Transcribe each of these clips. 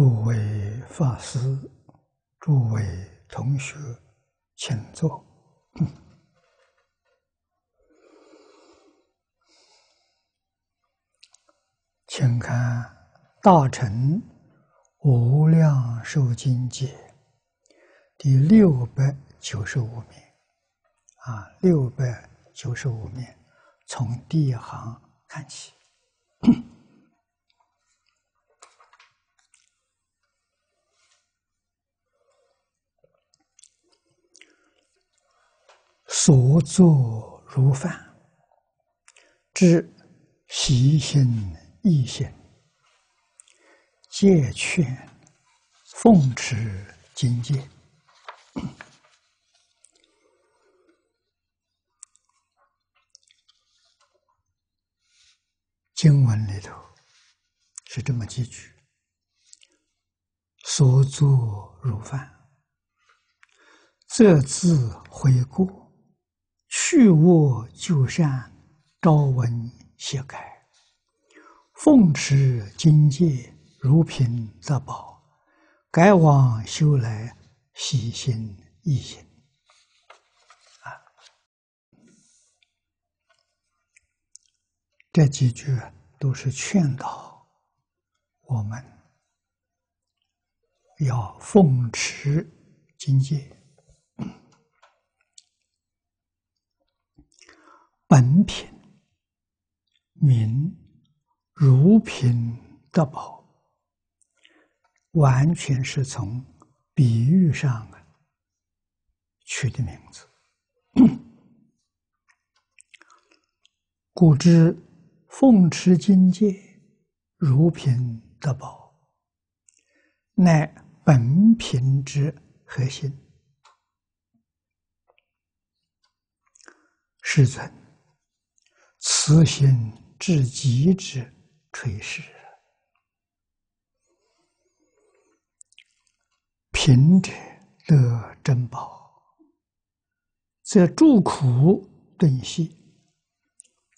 诸位法师，诸位同学，请坐。请看《大乘无量寿经解》第695面，695面，从第一行看起。所作如犯，至习心意心，戒劝奉持经戒，经文里头是这么几句：所作如犯，这自悔过，去恶就善，朝闻夕改，奉持经戒，如品则宝，改往修来，悉心益心。这几句都是劝导我们要奉持经戒，本品名如品得宝，完全是从比喻上取的名字。故知奉持经戒，如品得宝，乃本品之核心。世尊慈心至极之垂示，贫者得珍宝，则诸苦顿息，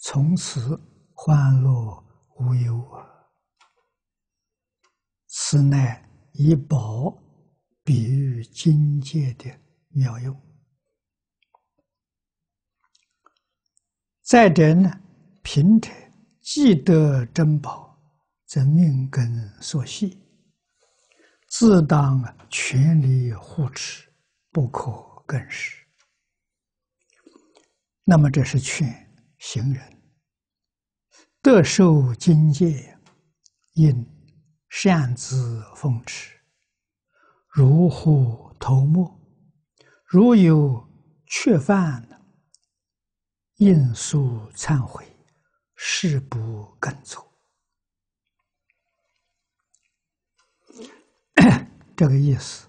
从此欢乐无忧。此乃以宝比喻经戒的妙用。再者呢，贫者既得珍宝，则命根所系，自当全力护持，不可更失。那么这是劝行人得受经戒，应擅自奉持，如虎头目，如有缺犯，应速忏悔，誓不更错。这个意思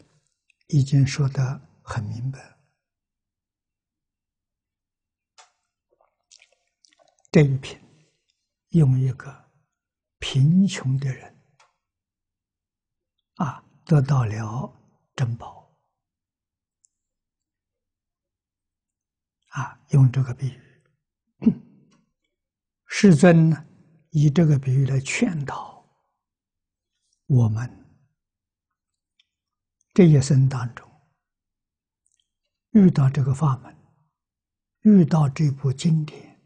已经说得很明白。这一品用一个贫穷的人得到了珍宝用这个比喻。世尊呢，以这个比喻来劝导我们，这一生当中遇到这个法门，遇到这部经典，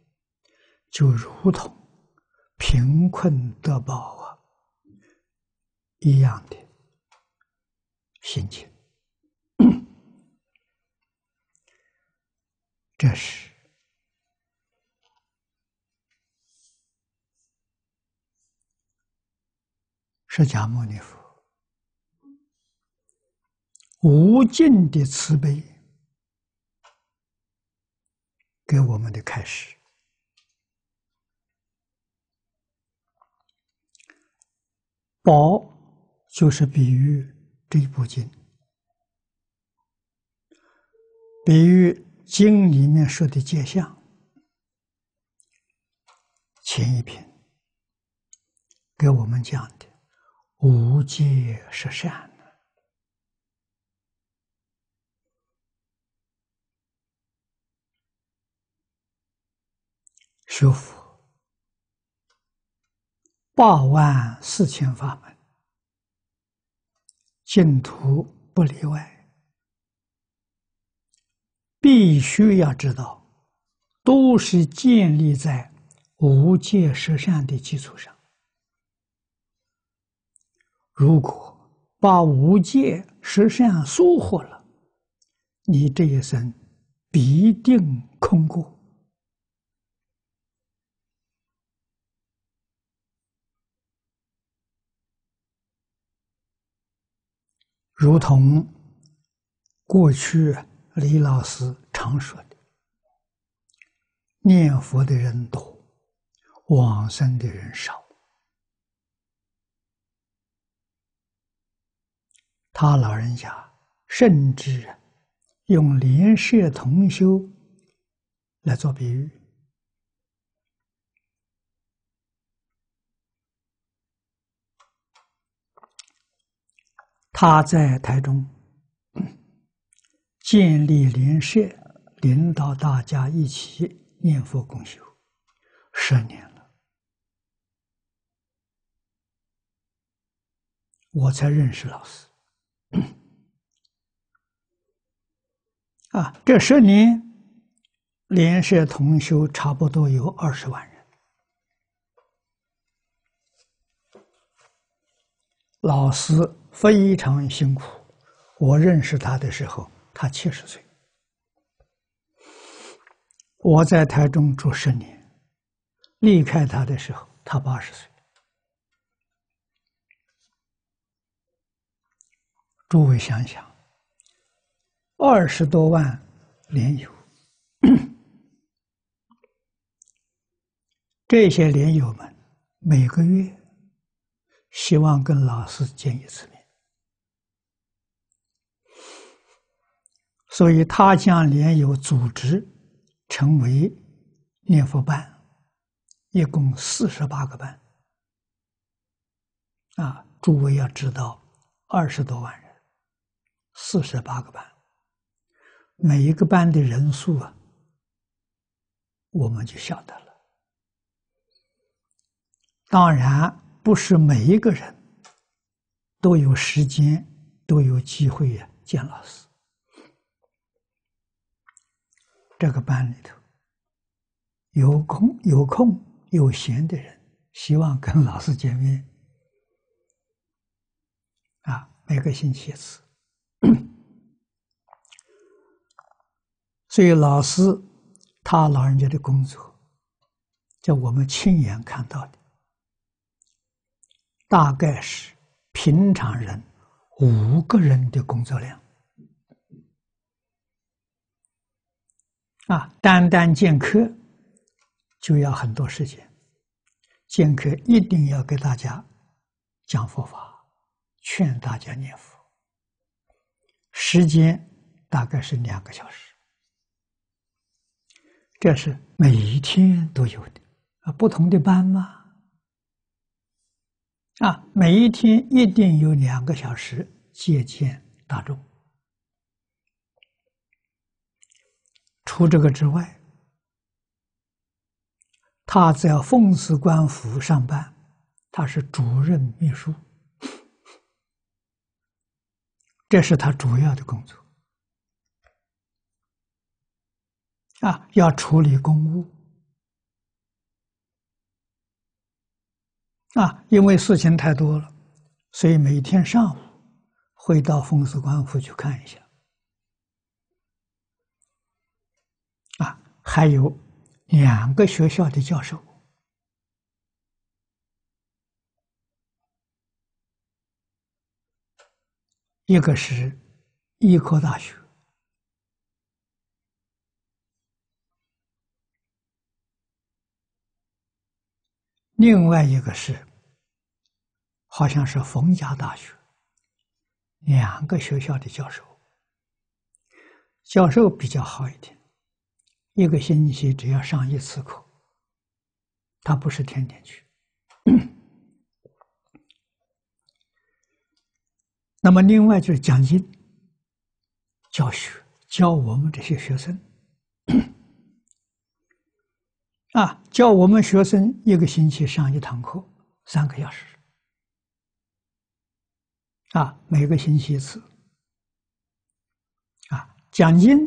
就如同贫困得宝一样的心情。这是释迦牟尼佛无尽的慈悲给我们的开始。宝就是比喻这部经，比喻经里面说的戒相。前一篇给我们讲的无戒是善，学佛84000法门，净土不例外，必须要知道，都是建立在无界十善的基础上。如果把无界十善疏忽了，你这一生必定空过。如同过去李老师常说的，念佛的人多，往生的人少。他老人家甚至用莲社同修来做比喻，他在台中建立莲社，领导大家一起念佛共修10年了，我才认识老师。这10年莲社同修差不多有20万人，老师非常辛苦。我认识他的时候，他70岁。我在台中住10年，离开他的时候，他80岁。诸位想想，20多万莲友，这些莲友们每个月希望跟老师见一次面。所以他将莲友组织成为念佛班，一共48个班。诸位要知道，20多万人，48个班，每一个班的人数我们就晓得了。当然不是每一个人都有时间，都有机会见老师。这个班里头有空有闲的人希望跟老师见面，每个星期1次。所以老师他老人家的工作，叫我们亲眼看到的，大概是平常人5个人的工作量。单单见客就要很多时间，见客一定要给大家讲佛法，劝大家念佛，时间大概是2个小时。这是每一天都有的，不同的班嘛，每一天一定有2个小时接见大众。除这个之外，他在奉祀官府上班，他是主任秘书，这是他主要的工作。要处理公务，因为事情太多了，所以每天上午会到奉祀官府去看一下。还有2个学校的教授，一个是医科大学，另外一个是好像是冯家大学，2个学校的教授比较好一点。一个星期只要上1次课，他不是天天去。那么另外就是讲经教学，教我们这些学生。教我们学生一个星期上1堂课，3个小时。啊，每个星期一次。啊，讲经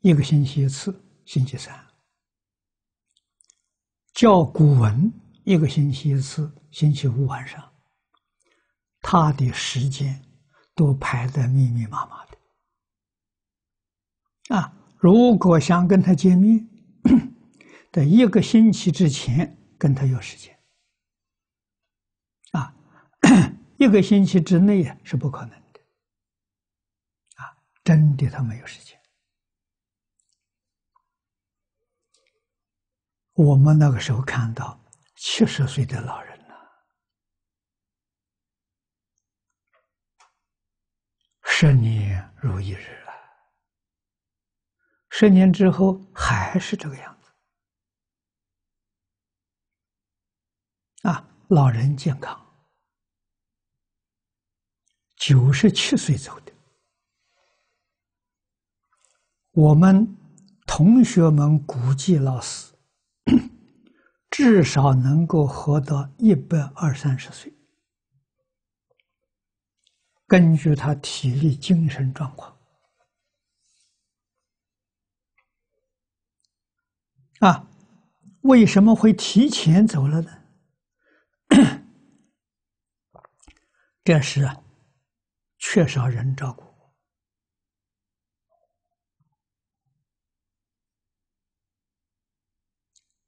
一个星期一次，星期三；教古文一个星期一次，星期五晚上。他的时间都排得密密麻麻的。啊，如果想跟他见面，在一个星期之前跟他有时间。 啊，一个星期之内是不可能的。啊，真的他没有时间。我们那个时候看到70岁的老人呢，10年如一日了，10年之后还是这个样子。啊。 老人健康，97岁走的。我们同学们估计，老师至少能够活到120、130岁。根据他体力、精神状况，啊，为什么会提前走了呢？ 这是缺少人照顾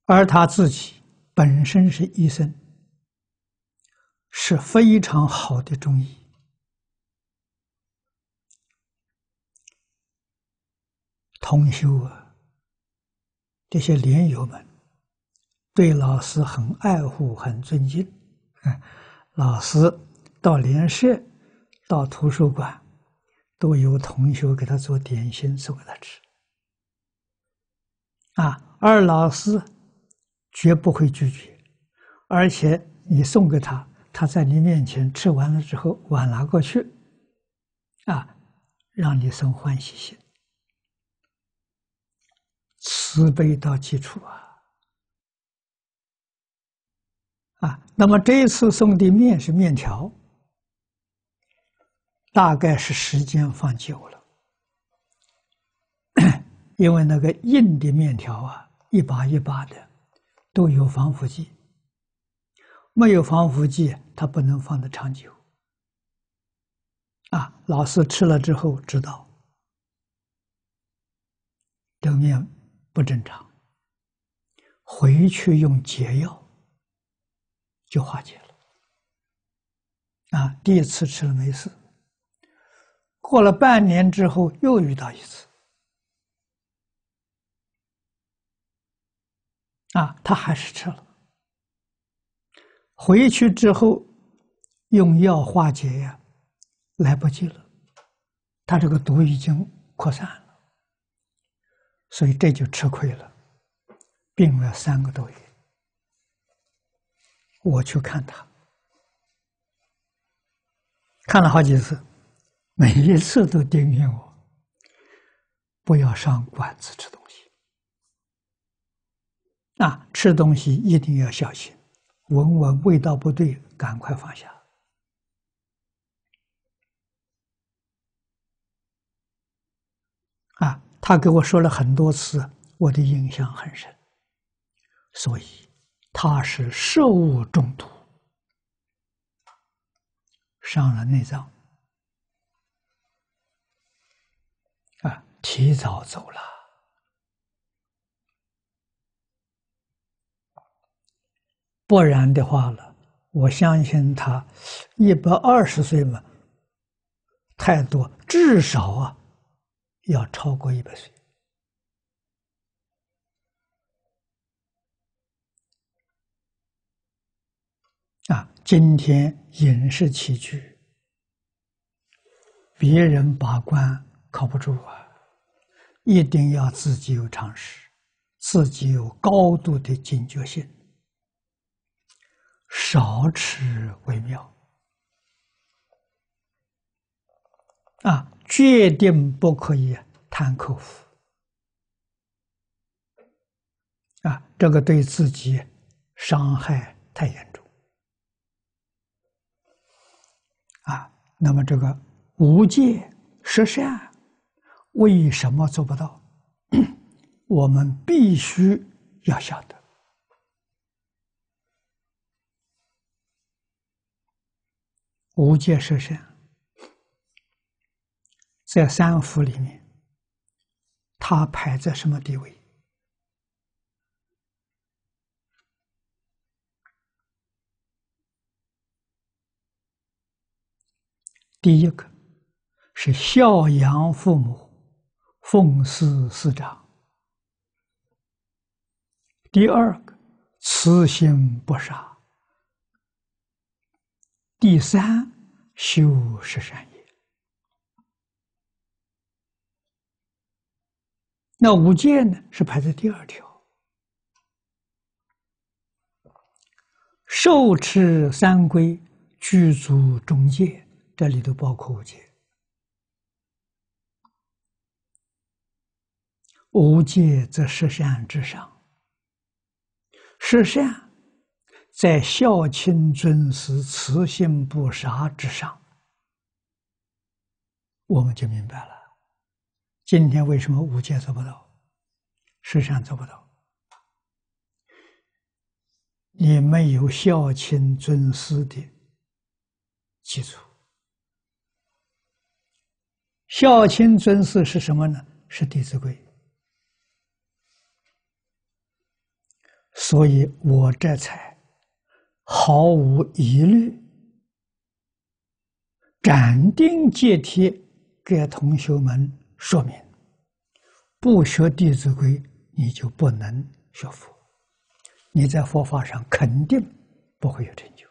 而他自己本身是医生，是非常好的中医。同修啊，这些莲友们对老师很爱护、很尊敬，老师。 到莲社，到图书馆，都有同学给他做点心送给他吃。啊，二老师绝不会拒绝，而且你送给他，他在你面前吃完了之后，碗拿过去，啊，让你生欢喜心，慈悲到极处啊！啊，那么这一次送的面是面条。 大概是时间放久了，因为那个硬的面条啊，一把一把的都有防腐剂，没有防腐剂它不能放得长久。啊，老师吃了之后知道，这个面不正常，回去用解药就化解了。啊，第一次吃了没事。 过了半年之后，又遇到一次，啊，他还是吃了。回去之后，用药化解呀，来不及了，他这个毒已经扩散了，所以这就吃亏了，病了3个多月。我去看他，看了好几次。 每一次都叮咛我，不要上馆子吃东西。啊，吃东西一定要小心，闻味道不对，赶快放下。啊，他给我说了很多次，我的印象很深，所以他是食物中毒，伤了内脏。 啊，提早走了。不然的话了，我相信他120岁嘛，太多，至少啊，要超过100岁。啊，今天饮食起居，别人把关。 靠不住啊！一定要自己有常识，自己有高度的警觉性，少吃为妙啊！决定不可以贪口福啊！这个对自己伤害太严重那么这个无戒十善为什么做不到？我们必须要晓得，无戒十善在三福里面，它排在什么地位？第一个是孝养父母，奉事师长；第二个慈心不杀；第三修十善业。那五戒呢，是排在第二条。受持三规，具足中戒，这里头包括五戒。无戒则十善之上，十善在孝亲尊师、慈心不杀之上。我们就明白了，今天为什么五戒做不到，十善做不到？你没有孝亲尊师的基础。孝亲尊师是什么呢？是《弟子规》。所以我这才毫无疑虑，斩钉截铁给同学们说明：不学《弟子规》，你就不能学佛，你在佛法上肯定不会有成就。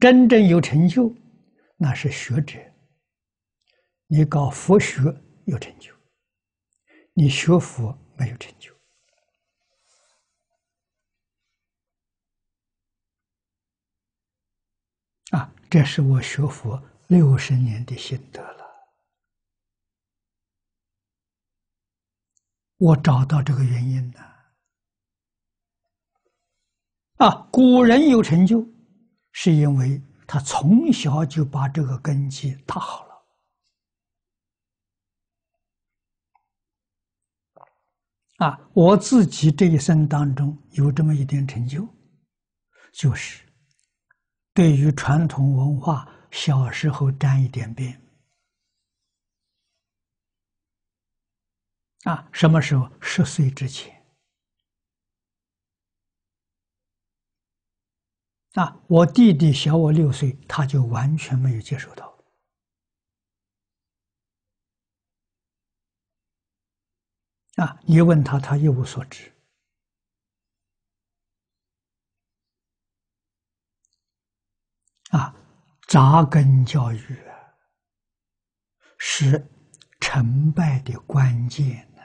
真正有成就，那是学者。你搞佛学有成就，你学佛没有成就。这是我学佛60年的心得了。我找到这个原因呢。古人有成就，是因为他从小就把这个根基打好了。我自己这一生当中有这么一点成就，就是对于传统文化，小时候沾一点边。什么时候？10岁之前。我弟弟小我6岁，他就完全没有接受到。你问他，他一无所知。扎根教育是成败的关键呢。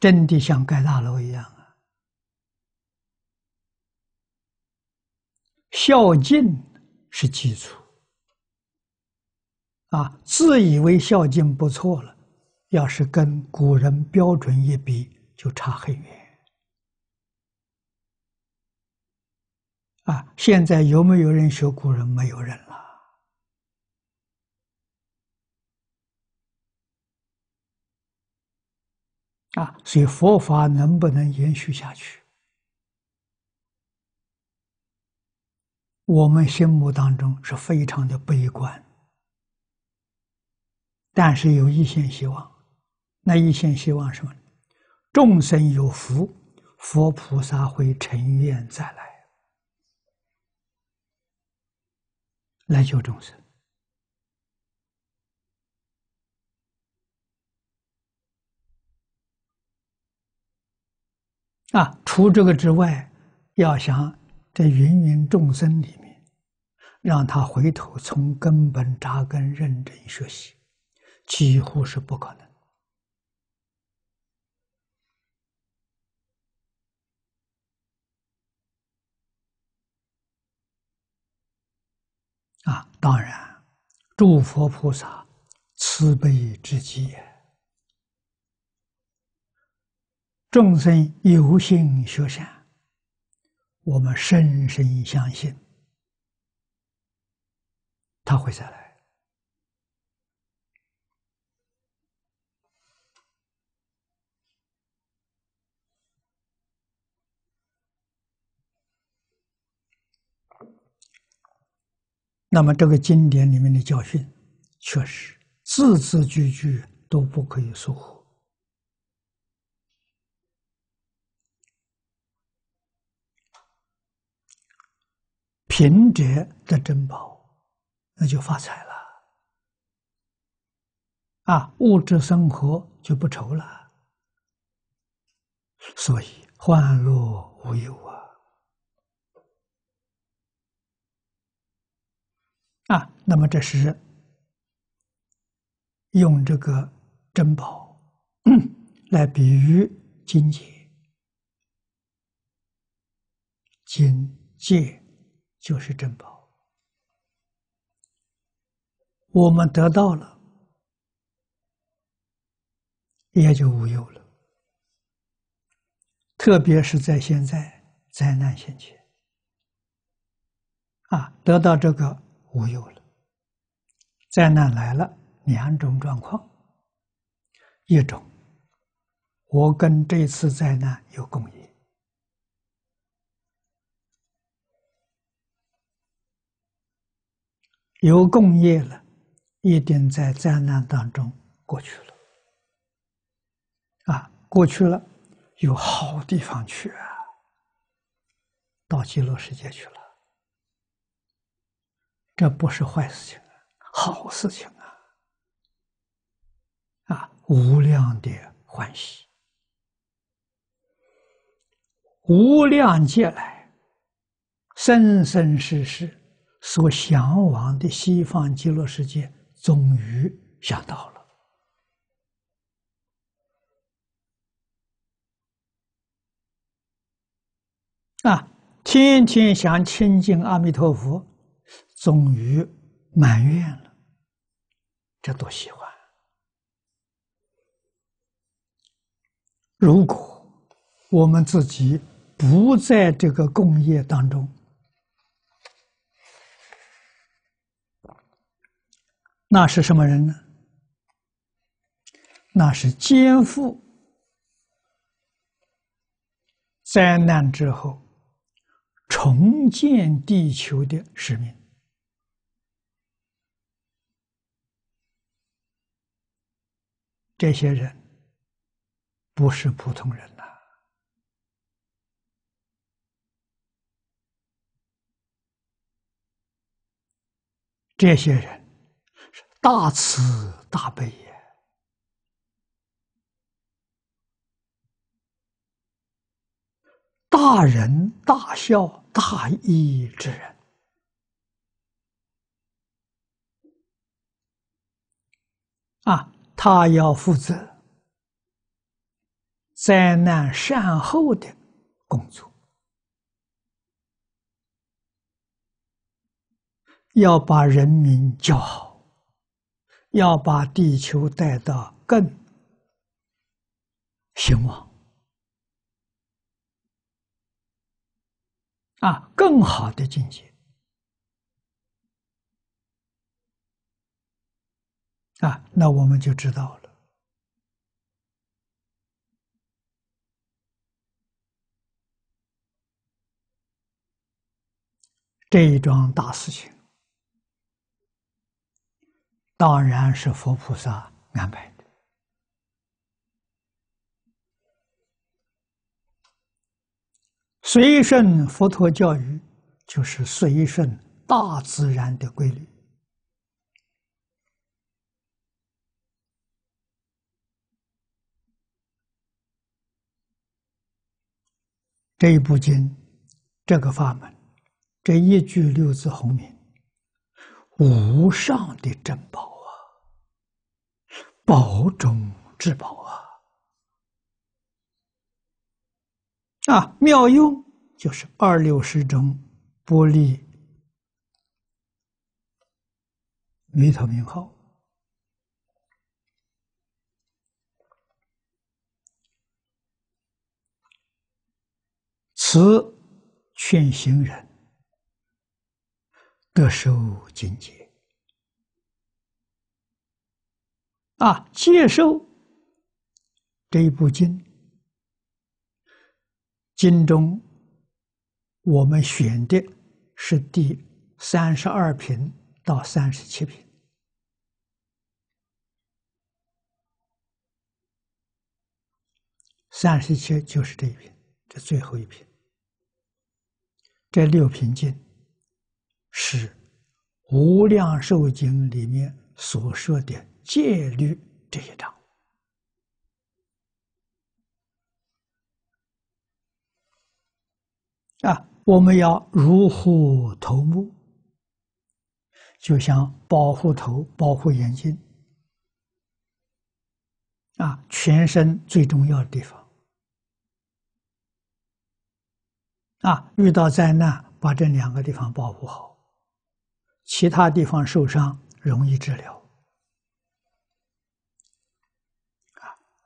真的像盖大楼一样啊！孝敬是基础。自以为孝敬不错了，要是跟古人标准一比，就差很远。现在有没有人学古人？没有人了。所以佛法能不能延续下去，我们心目当中是非常的悲观，但是有一线希望。那一线希望什么？众生有福，佛菩萨会乘愿再来，来救众生。除这个之外，要想在芸芸众生里面，让他回头从根本扎根认真学习，几乎是不可能。当然，诸佛菩萨慈悲之极，众生有心学善，我们深深相信，他会再来。那么，这个经典里面的教训，确实字字句句都不可以疏忽。 贫者得珍宝，那就发财了啊！物质生活就不愁了，所以患乐无忧啊！那么这是用这个珍宝来比喻金钱，金戒。 就是珍宝，我们得到了，也就无忧了。特别是在现在灾难现前，得到这个无忧了。灾难来了，两种状况：一种，我跟这次灾难有共业。 有共业了，一定在灾难当中过去了。过去了，有好地方去啊，到极乐世界去了。这不是坏事情啊，好事情啊！无量的欢喜，无量劫来，生生世世。 所向往的西方极乐世界，终于想到了。天天想亲近阿弥陀佛，终于满愿了。这多喜欢！如果我们自己不在这个共业当中， 那是什么人呢？那是肩负灾难之后重建地球的使命。这些人不是普通人呐！这些人。 大慈大悲也，大仁大孝大义之人，他要负责灾难善后的工作，要把人民教好。 要把地球带到更兴旺、更好的境界、那我们就知道了，这一桩大事情。 当然是佛菩萨安排的。随顺佛陀教育，就是随顺大自然的规律。这一部经，这个法门，这一句六字洪名，无上的珍宝。 宝中之宝妙用就是二六十种玻璃弥陀名号，此劝行人得受警戒。啊，接受这一部经，经中我们选的是第32品到37品。37就是这一品，这最后一品。这六品经是《无量寿经》里面所说的戒律这一章。我们要如护头目，就像保护头、保护眼睛。全身最重要的地方。遇到灾难，把这两个地方保护好，其他地方受伤容易治疗。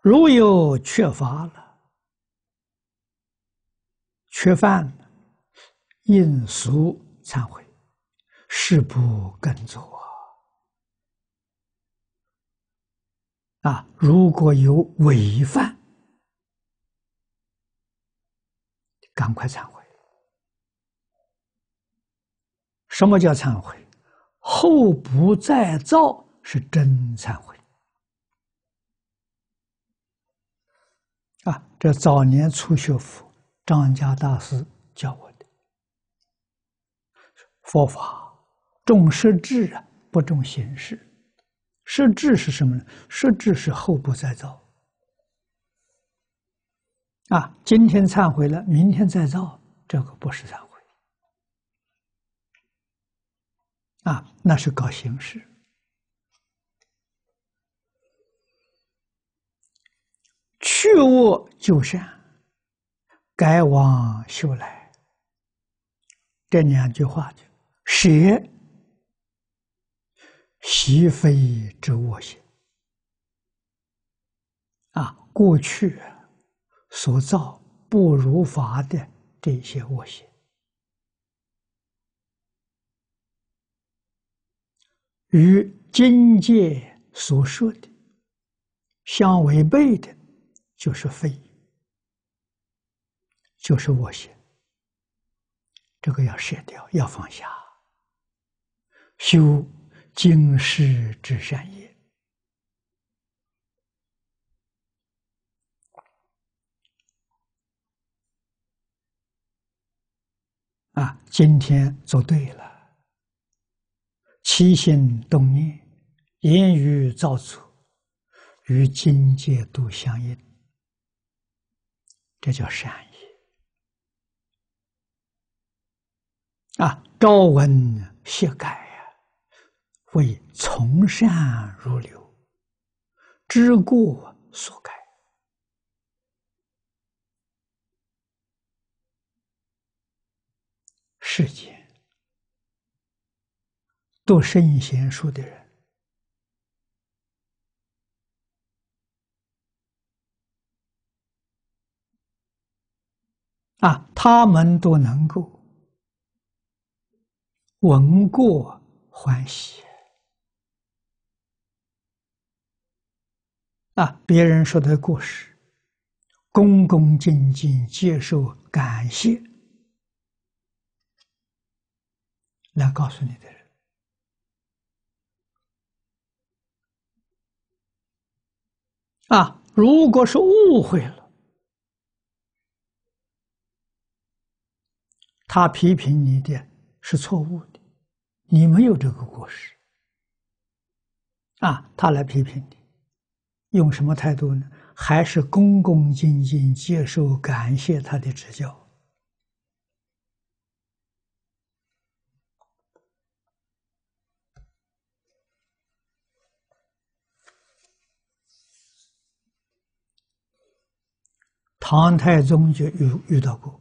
如有缺乏了，缺饭了，应俗忏悔，誓不更作。如果有违犯，赶快忏悔。什么叫忏悔？后不再造是真忏悔。这早年初学佛，张家大师教我的佛法重实质不重形式。实质是什么呢？实质是后不再造。今天忏悔了，明天再造，这个不是忏悔。那是搞形式。去恶就善，改往修来，这两句话就舍习非之恶行。过去所造不如法的这些恶行，与经界所说的相违背的，就是非，就是恶行。这个要舍掉，要放下，修经世之善业。今天做对了，起心动念、言语造作与境界都相应，这叫善业。朝闻夕改，为从善如流，知过所改。世间读圣贤书的人，他们都能够闻过欢喜。别人说的故事，恭恭敬敬接受感谢，来告诉你的人。如果是误会了，他批评你的是错误的，你没有这个故事，他来批评你。用什么态度呢？还是恭恭敬敬接受感谢他的指教。唐太宗就遇到过，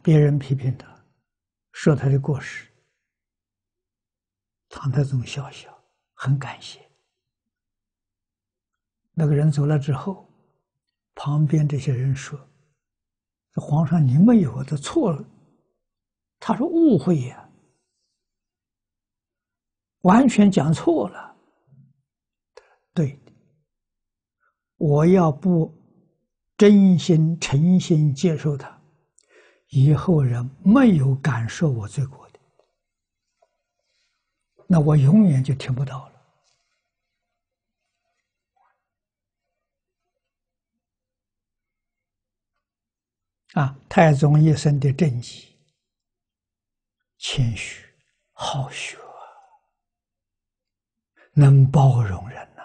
别人批评他，说他的过失，唐太宗笑笑，很感谢。那个人走了之后，旁边这些人说：“皇上，您没有的错了，他说误会呀，完全讲错了。对的，我要不真心诚心接受他，以后人没有敢说我罪过的，那我永远就听不到了。 太宗一生的政绩，谦虚、好学，能包容人呐、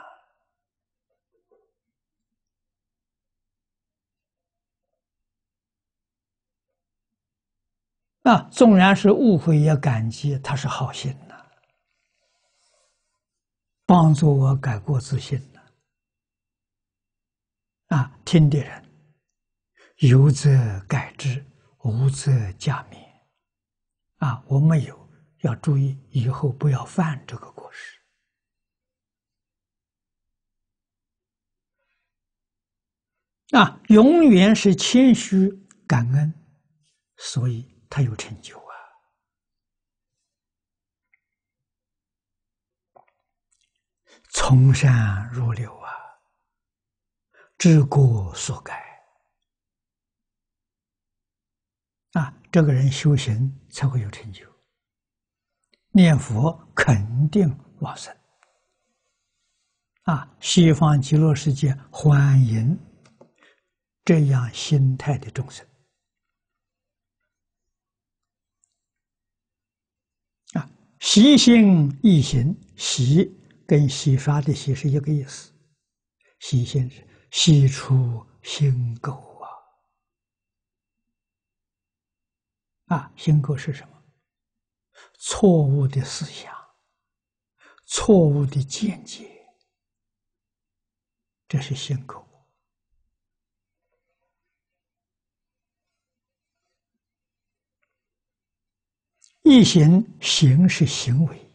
纵然是误会也感激，他是好心呐、帮助我改过自新呐、听的人。 有则改之，无则加勉。我没有，要注意以后不要犯这个过失。永远是谦虚感恩，所以他有成就啊。从善如流啊，知过所改。 这个人修行才会有成就，念佛肯定往生。西方极乐世界欢迎这样心态的众生。习性易行，习跟洗刷的习是一个意思，习性是洗出心垢。 心垢是什么？错误的思想，错误的见解，这是心垢。一行，行是行为，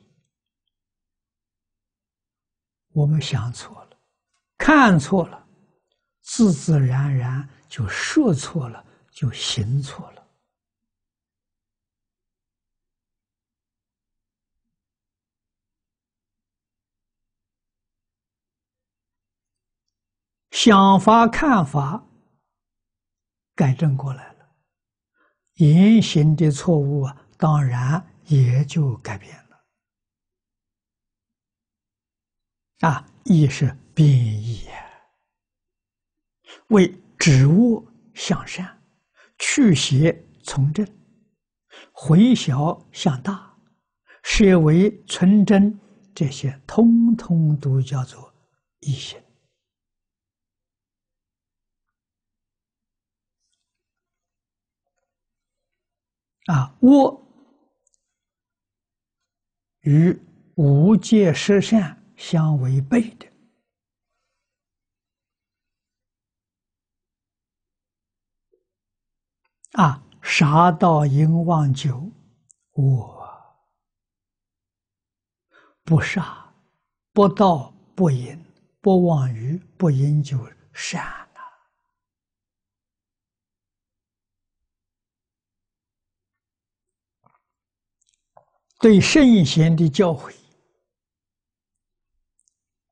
我们想错了，看错了，自自然然就说错了，就行错了。 想法、看法改正过来了，言行的错误当然也就改变了。意是变异，为止恶向善，去邪从正，回小向大，舍为存真，这些通通都叫做意行。 我与无界十善相违背的，杀盗淫妄酒，我不杀，不盗，不淫，不妄语，不饮酒，善。 对圣贤的教诲，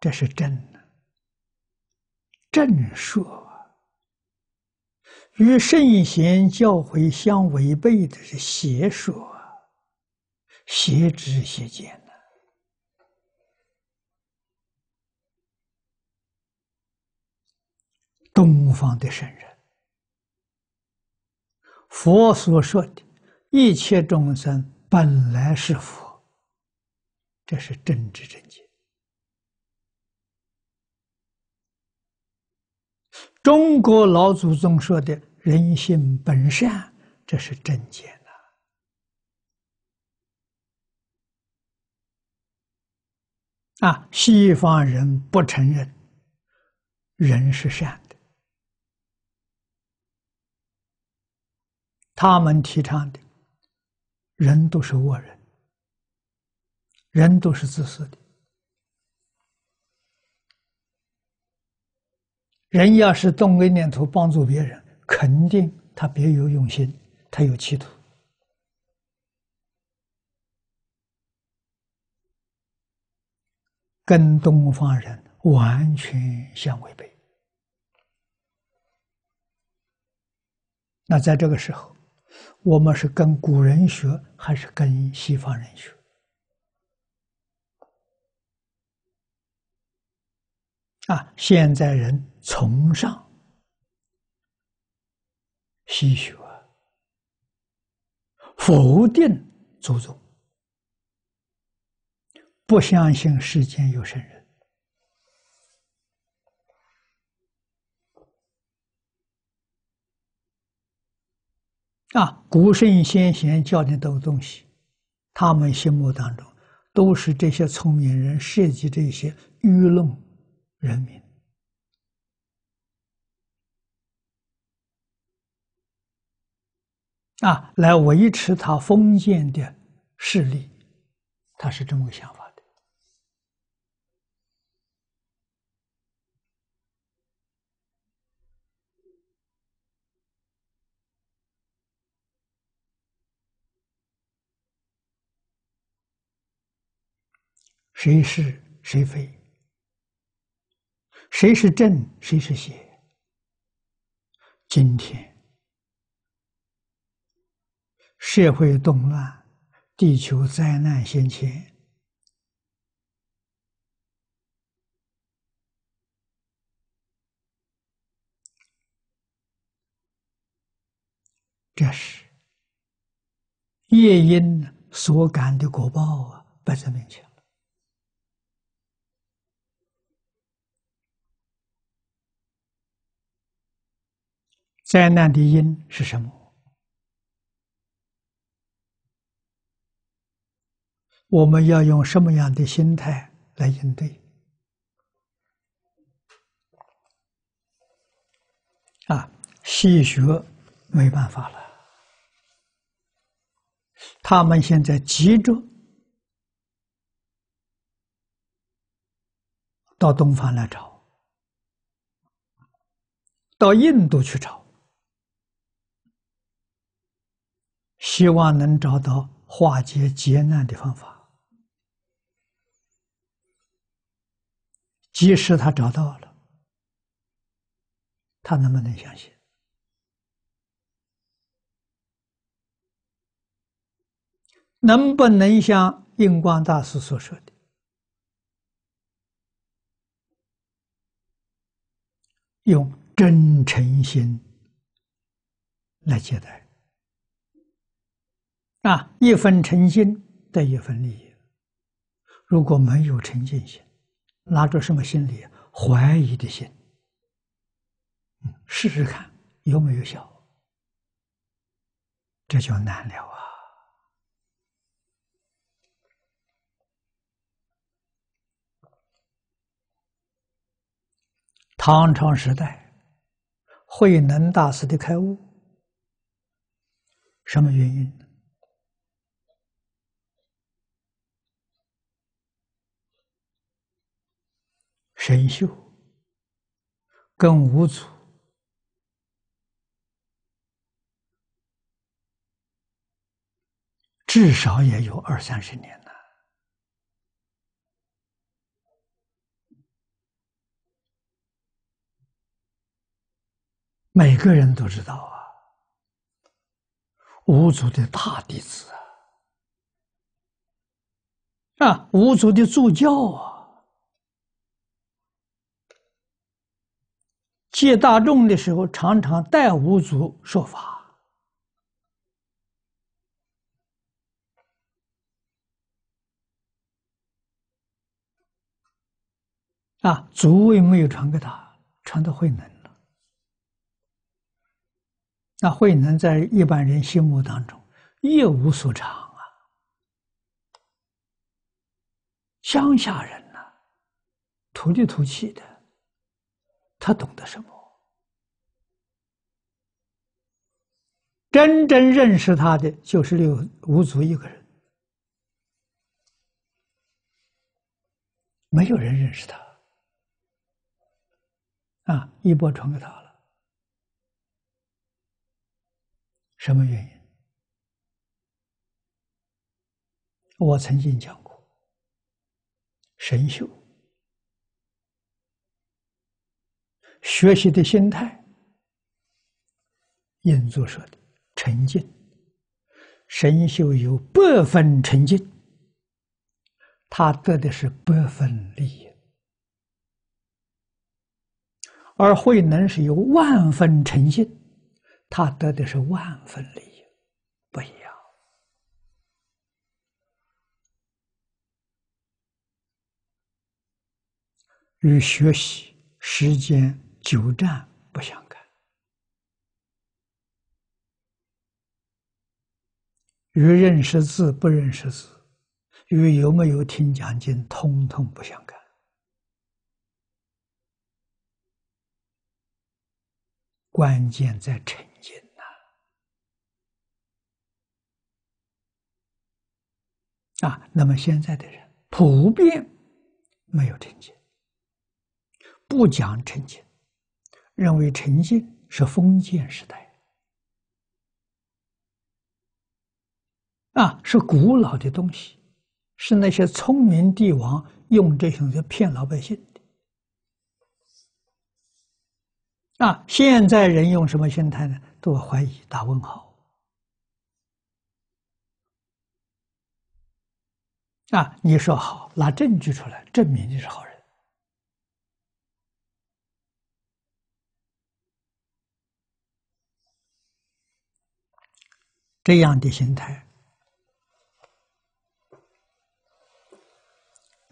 这是正呢，正说与圣贤教诲相违背的是邪说邪知邪见呢。东方的圣人，佛所说的一切众生。 本来是佛，这是真知正见。中国老祖宗说的“人性本善”，这是正见呐。西方人不承认人是善的，他们提倡的。 人都是恶人，人都是自私的。人要是动个念头帮助别人，肯定他别有用心，他有企图。跟东方人完全相违背。那在这个时候，我们是跟古人学还是跟西方人学？现在人崇尚西学，否定祖宗，不相信世间有圣人。古圣先贤教你的东西，他们心目当中都是这些聪明人设计这些愚弄人民。来维持他封建的势力，他是这么个想法的。谁是谁非，谁是正，谁是邪，今天社会动乱，地球灾难先前，这是业因所感的果报摆在面前了。灾难的因是什么？我们要用什么样的心态来应对？西学没办法了，他们现在急着到东方来找，到印度去找，希望能找到化解劫难的方法。即使他找到了，他能不能相信？能不能像印光大师所说的，用真诚心来接待？一分诚心得一分利益。如果没有诚信心，拿着什么心理？怀疑的心。试试看有没有效，这就难了唐朝时代，慧能大师的开悟，什么原因呢？神秀跟五祖至少也有20-30年了，每个人都知道五祖的大弟子五祖的助教接大众的时候，常常带五祖说法，祖位没有传给他，传到慧能了。那慧能在一般人心目当中一无所长乡下人土里土气的，他懂得什么？真正认识他的就是五祖一个人，没有人认识他。衣钵传给他了，什么原因？我曾经讲过，神秀学习的心态，印祖说的沉静，神秀有百分沉静，他得的是百分利益，而慧能是有万分沉静，他得的是万分利益，不一样。 与学习时间久站不相干，与认识字不认识字，与有没有听讲经，通通不相干。关键在沉静呐！那么现在的人普遍没有沉静。 不讲沉静，认为沉静是封建时代，是古老的东西，是那些聪明帝王用这些东西骗老百姓的。现在人用什么心态呢？都怀疑，打问号。你说好，拿证据出来证明你是好人。 这样的心态，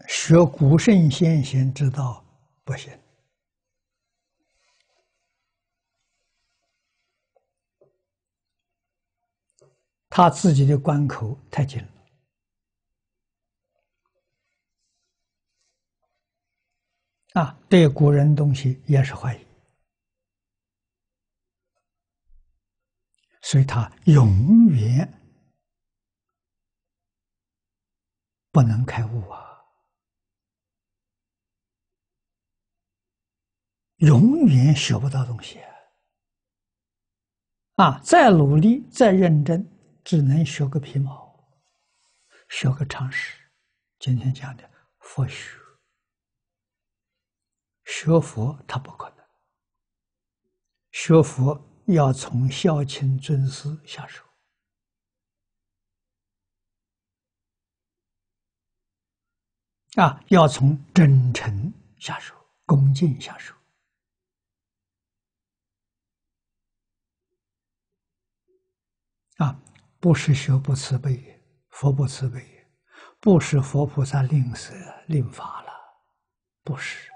学古圣先贤之道不行。他自己的关口太紧了，对古人东西也是怀疑。 所以他永远不能开悟啊！永远学不到东西啊！再努力，再认真，只能学个皮毛，学个常识。今天讲的佛学，学佛他不可能，学佛。 要从孝亲尊师下手要从真诚下手，恭敬下手不是学不慈悲，佛不慈悲，不是佛菩萨吝啬吝法了，不是。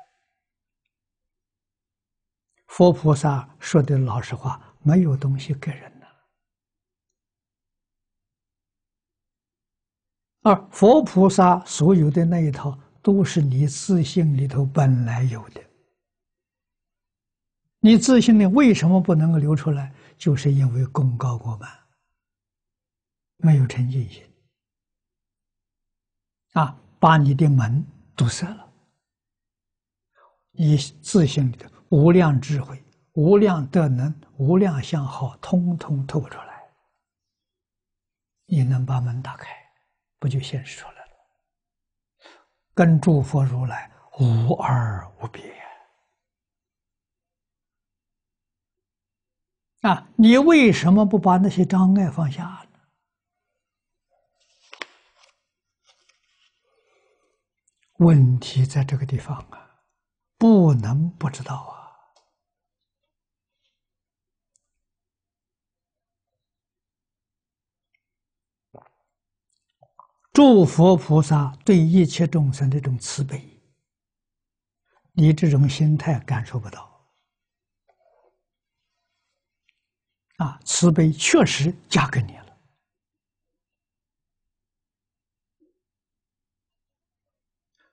佛菩萨说的老实话，没有东西给人呐。而佛菩萨所有的那一套，都是你自信里头本来有的。你自信里为什么不能够流出来？就是因为功高过满，没有沉静心，把你的门堵塞了。你自信里头。 无量智慧、无量德能、无量相好，通通透出来。你能把门打开，不就显示出来了？跟诸佛如来无二无别。你为什么不把那些障碍放下呢？问题在这个地方啊，不能不知道啊。 诸佛菩萨对一切众生的这种慈悲，你这种心态感受不到。慈悲确实加给你了。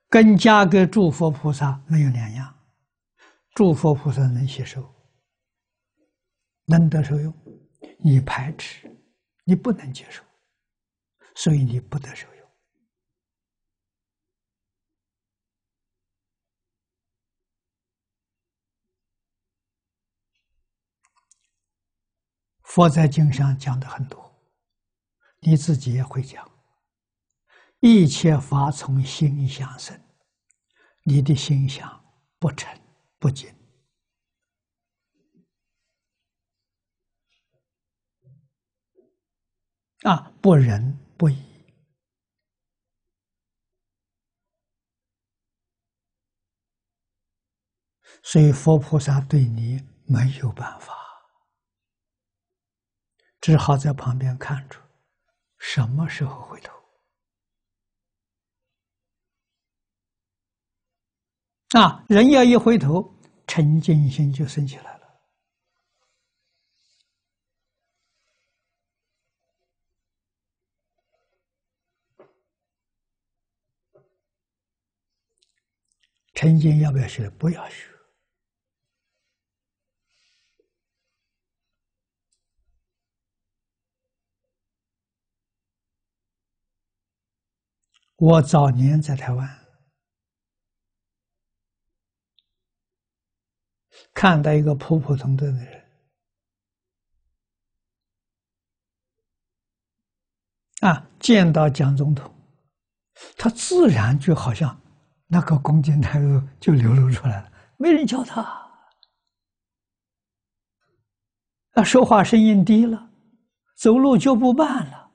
跟加给诸佛菩萨没有两样，诸佛菩萨能吸收，能得受用，你排斥，你不能接受，所以你不得受用。 佛在经上讲的很多，你自己也会讲。一切法从心想生，你的心想不沉不净，啊，不仁不义。所以佛菩萨对你没有办法，只好在旁边看着，什么时候回头？啊，人要一回头，嗔恚心就升起来了。嗔恚要不要学？不要学。我早年在台湾看到一个普普通通的人，啊，见到蒋总统，他自然就好像那个恭敬态度就流露出来了，没人教他，啊，说话声音低了，走路就不慢了，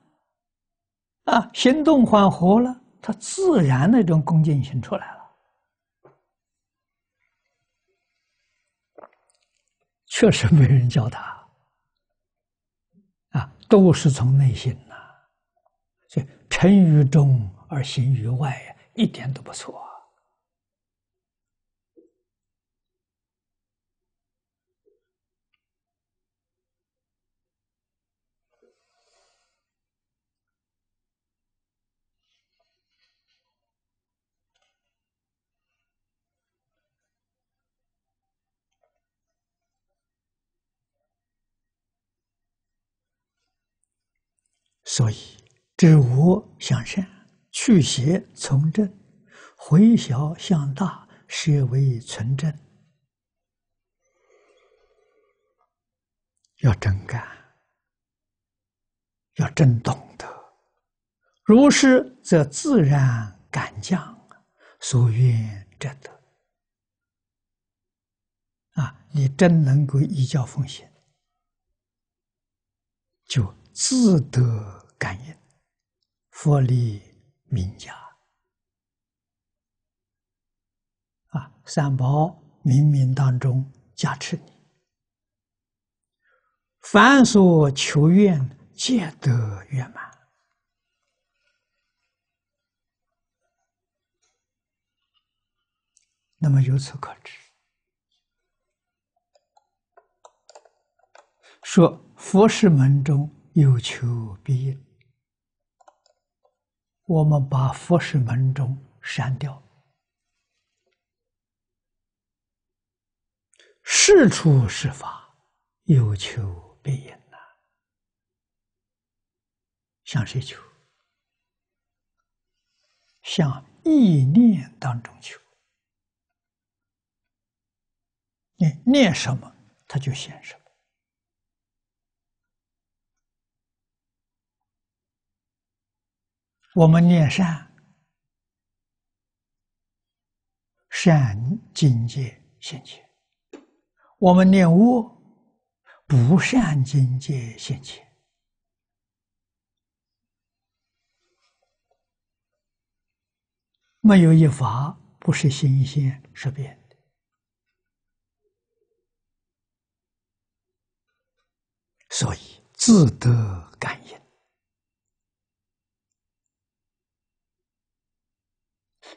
啊，行动缓和了，他自然那种恭敬心出来了。确实没人教他，啊，都是从内心呐，所以沉于中而行于外呀，一点都不错啊。所以，知无向善，去邪从正，回小向大，是为存正。要真干，要真懂得。如是，则自然敢将所愿者得。啊，你真能够依教奉行，就自得感应，佛理名家啊，三宝冥冥当中加持你，凡所求愿，皆得圆满。那么由此可知，说佛事门中有求必应。我们把佛事门中删掉，是处是法，有求必应呐。向谁求？向意念当中求。你念什么，它就现什么。我们念善，善境界现前；我们念恶，不善境界现前。没有一法不是新鲜是变的。所以自得感应。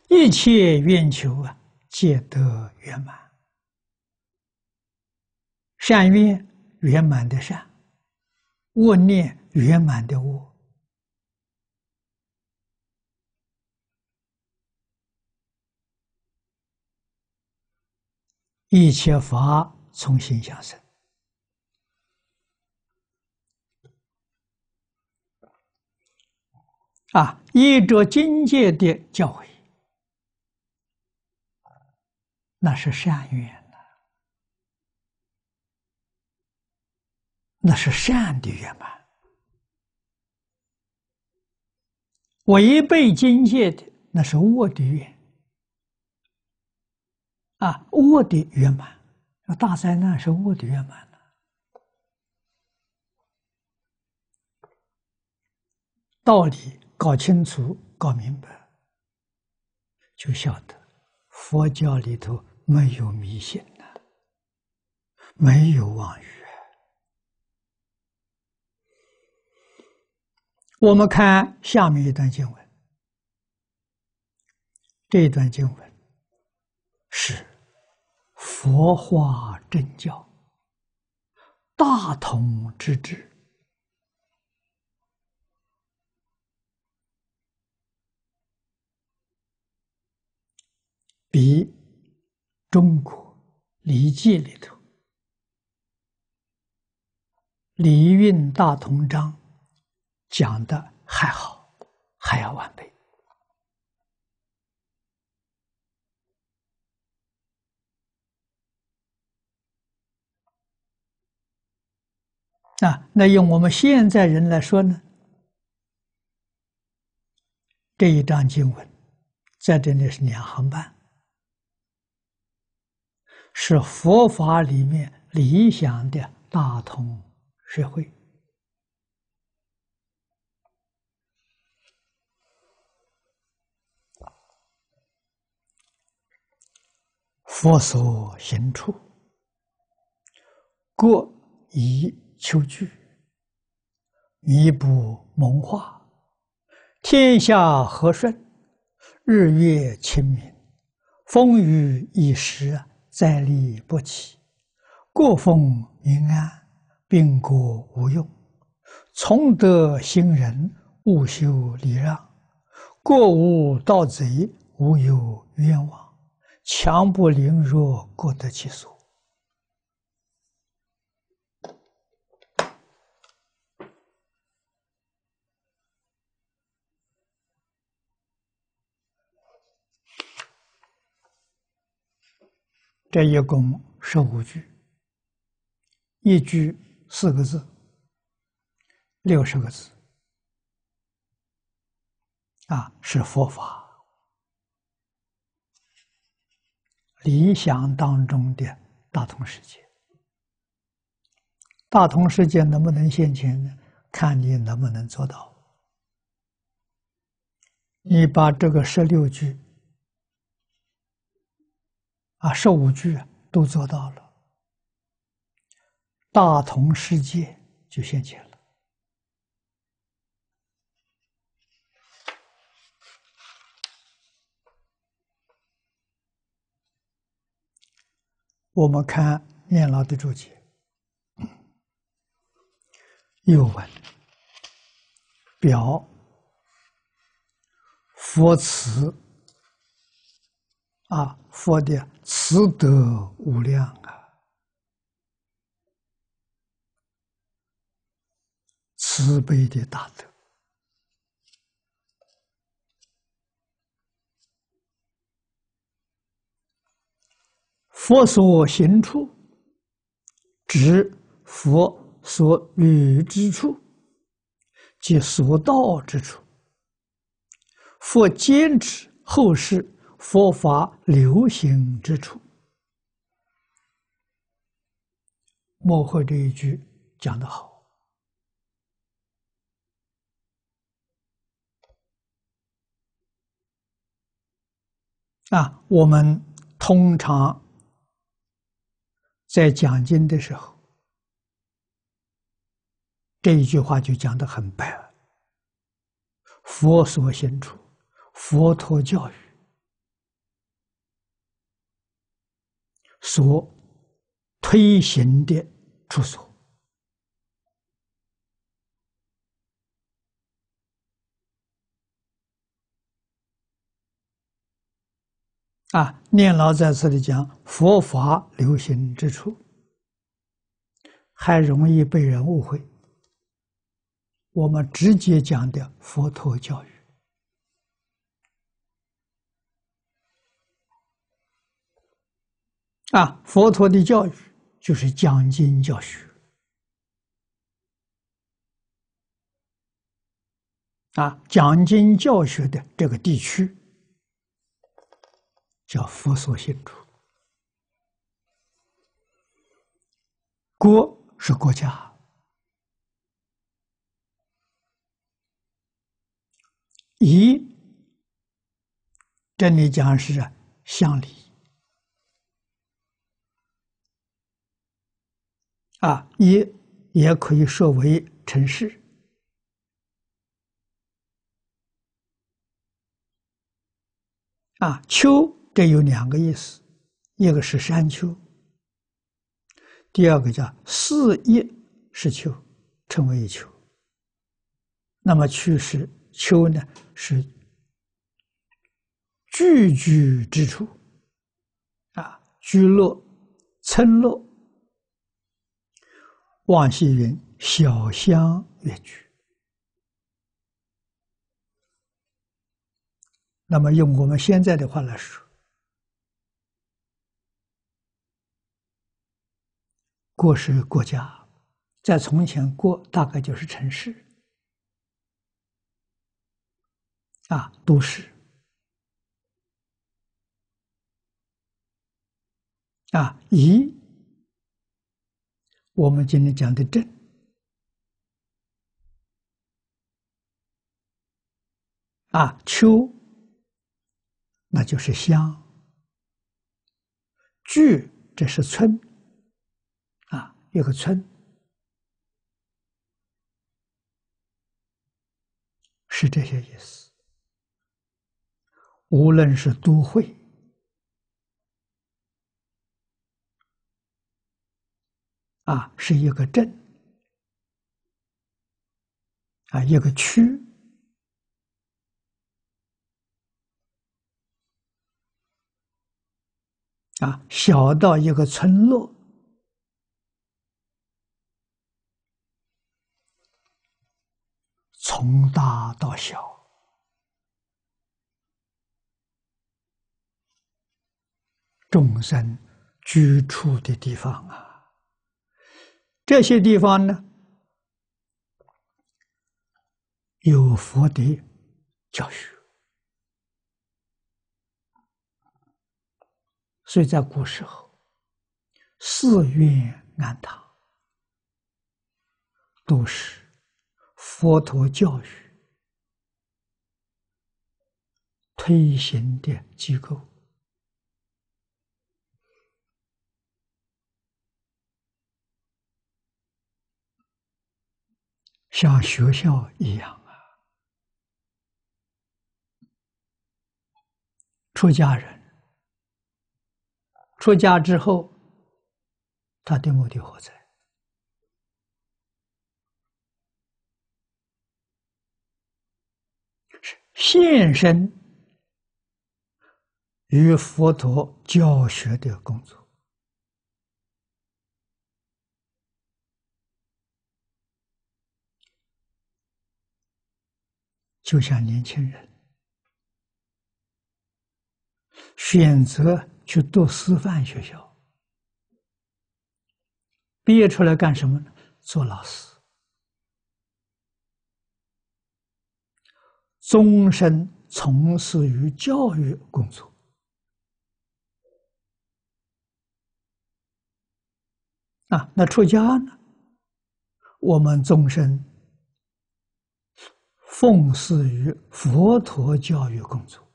一切愿求啊，皆得圆满。善愿圆满的善，恶念圆满的恶。一切法从心想生。啊，依着境界的教诲。那是善愿呐，那是善的圆满。违背境界的，那是恶的愿，啊，恶的圆满。大灾难是恶的圆满。道理搞清楚、搞明白，就晓得佛教里头没有迷信呐，没有妄语。我们看下面一段经文，这一段经文是佛化真教，大同之治。比中国礼记里头礼运大同章讲的还好，还要完备。那用我们现在人来说呢，这一章经文在这里是2行半，是佛法里面理想的大同社会。佛所行处，各以求具，弥补蒙化，天下和顺，日月清明，风雨一时，在力不起，过风明安，病果无用，从得行人，勿修礼让，过无盗贼，无有冤枉，强不凌弱，各得其所。这一共15句，一句4个字，60个字，是佛法理想当中的大同世界。大同世界能不能现前呢？看你能不能做到。你把这个16句15句都做到了，大同世界就现前了。我们看念老的注解，又问表佛慈佛的慈德无量慈悲的大德，佛所行处，指佛所履之处及所到之处。佛坚持后世佛法流行之处。末后这一句讲得好，我们通常在讲经的时候，这一句话就讲得很白了。佛所行处，佛陀教育所推行的处所，念老在这里讲佛法流行之处，还容易被人误会。我们直接讲的佛陀教育，佛陀的教育就是讲经教学，讲经教学的这个地区叫佛所行处。国是国家，仪，这里讲是乡里啊，仪也可以说为城市啊。丘这有两个意思，一个是山丘，第二个叫四邑是丘，称为一丘。那么去是丘呢，是聚居之处啊，居落、村落。王羲云：“小乡乐居。”那么用我们现在的话来说，国是国家，在从前国大概就是城市。 啊，都市啊，夷，我们今天讲的镇啊，丘，那就是乡；聚，这是村啊，有个村，是这些意思。 无论是都会啊，是一个镇啊，一个区啊，小到一个村落，从大到小。 众生居住的地方啊，这些地方呢，有佛的教学，所以在古时候，寺院庵堂都是佛陀教育推行的机构。 像学校一样啊，出家人出家之后，他的目的何在？是献身于佛陀教学的工作。 就像年轻人选择去读师范学校，毕业出来干什么呢？做老师，终身从事于教育工作。啊，那出家呢？我们终身。 奉事于佛陀教育工作，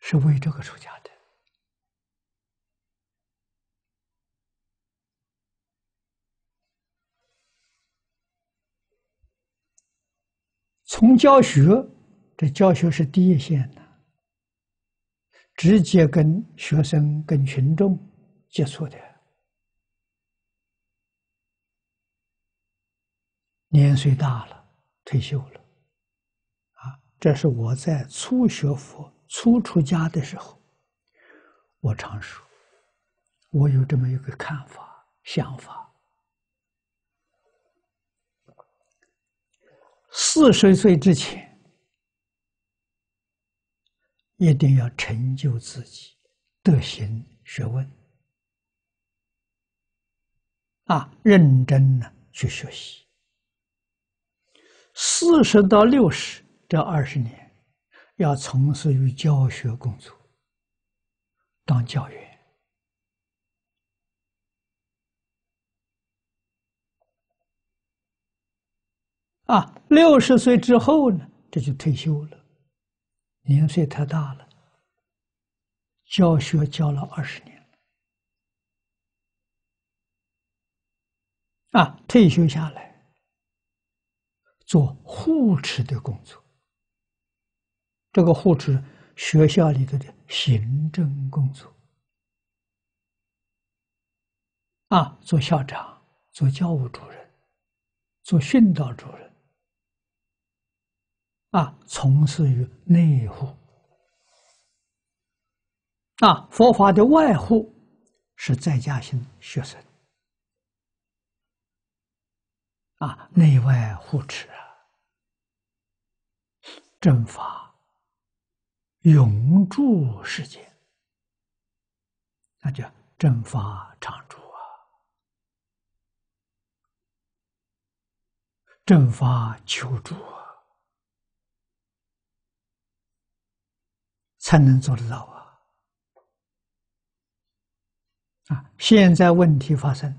是为这个出家的。从教学，这教学是第一线的，直接跟学生、跟群众接触的。 年岁大了，退休了，啊，这是我在初学佛、初出家的时候，我常说，我有这么一个看法、想法：40岁之前，一定要成就自己，德行、学问，啊，认真呢去学习。 40到60这20年，要从事于教学工作，当教员。啊，60岁之后呢，这就退休了，年岁太大了，教学教了20年了，啊，退休下来做护持的工作。这个护持，学校里头的行政工作，啊，做校长，做教务主任，做训导主任，啊，从事于内护。啊，佛法的外护是在家型学生，啊，内外护持啊，正法永驻世间，那叫正法常驻啊，正法求助啊，才能做得到啊。啊，现在问题发生，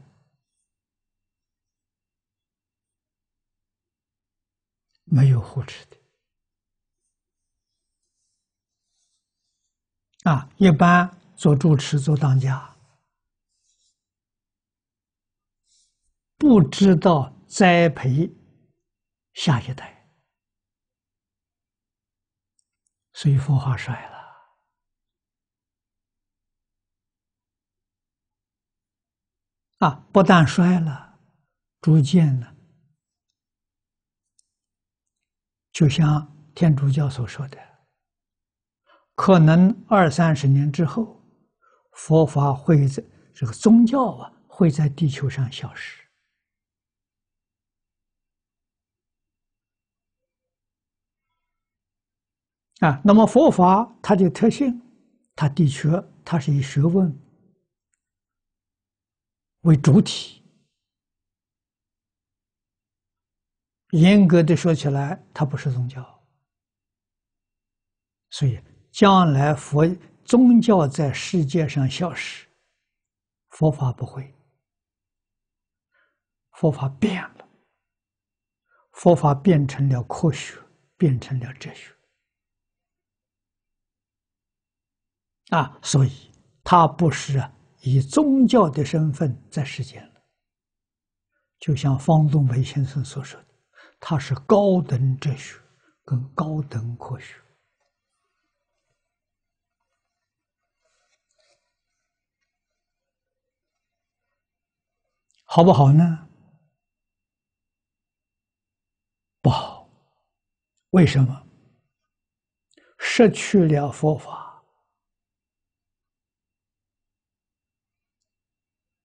没有护持的啊，一般做住持、做当家，不知道栽培下一代，所以佛法衰了。啊，不但衰了，逐渐呢，就像天主教所说的，可能20-30年之后，佛法会在这个宗教啊，会在地球上消失。啊，那么佛法它的特性，它的确它是以学问为主体，严格的说起来，它不是宗教，所以将来宗教在世界上消失，佛法不会，佛法变了，佛法变成了科学，变成了哲学，啊，所以它不是以宗教的身份在世间了，就像方东培先生所说的，它是高等哲学跟高等科学。好不好呢？不好。为什么？失去了佛法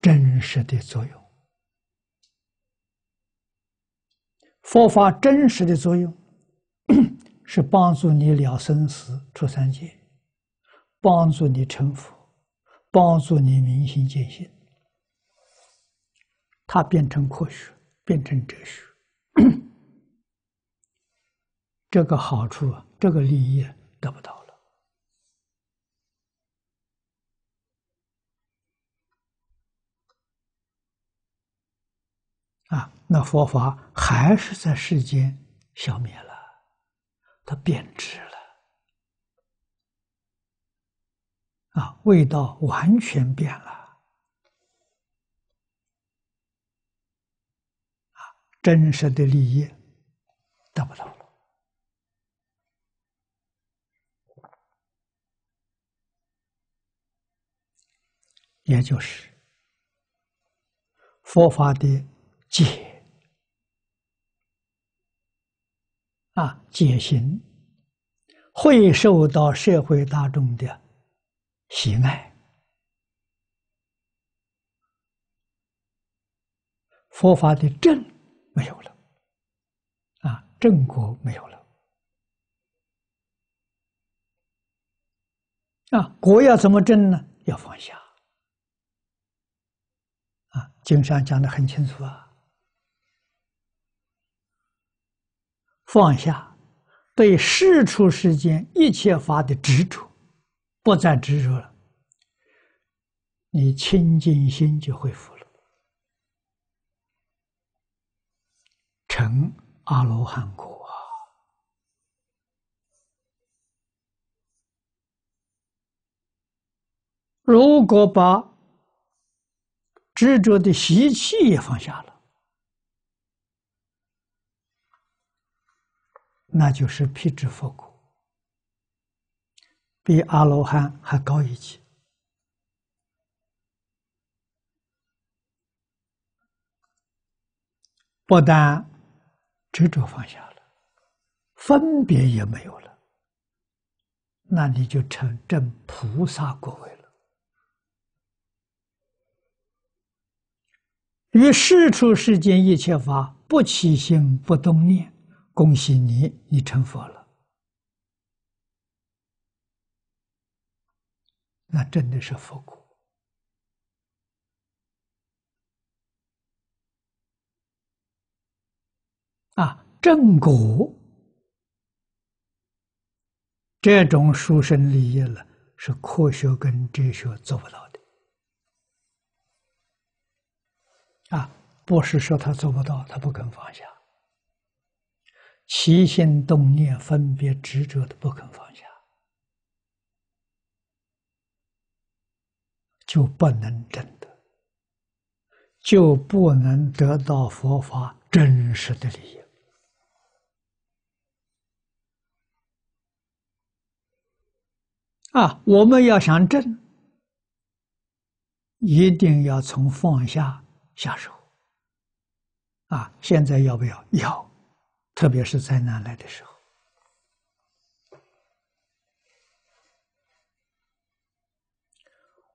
真实的作用，佛法真实的作用是帮助你了生死出三界，帮助你成佛，帮助你明心见性，它变成科学，变成哲学这个好处啊，这个利益得不到了。啊，那佛法还是在世间消灭了，它变质了，啊，味道完全变了，啊，真实的利益得不到了。也就是佛法的解啊，解行会受到社会大众的喜爱，佛法的正没有了，啊，正果没有了，啊，果要怎么正呢？要放下，啊，经上讲得很清楚啊。放下对世出世间一切法的执着，不再执着了，你清净心就恢复了，成阿罗汉果啊！如果把执着的习气也放下了，那就是辟支佛果，比阿罗汉还高一级。不但执着放下了，分别也没有了，那你就成正菩萨果位了。于世出世间一切法不起心不动念，恭喜你，你成佛了。那真的是佛果。正果这种殊胜利益了，是科学跟哲学做不到的。不是说他做不到，他不肯放下，起心动念、分别执着的不肯放下，就不能证得，就不能得到佛法真实的利益。我们要想证，一定要从放下下手。现在要不要？要，特别是灾难来的时候，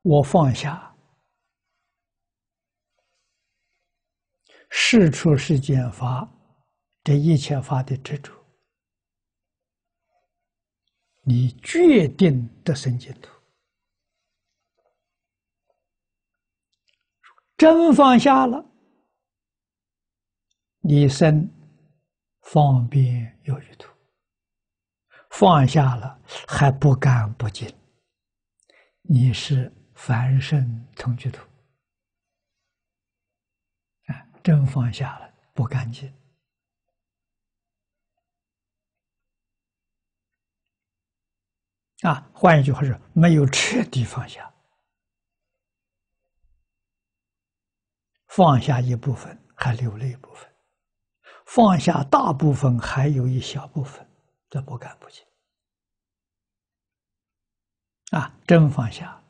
我放下世出世间法这一切法的执着，你决定得生净土。真放下了，你生方便有余土。放下了还不干不净，你是凡圣同居土。真放下了不干净。换一句话是没有彻底放下，放下一部分还留了一部分，放下大部分还有一小部分，这不干不净。真放下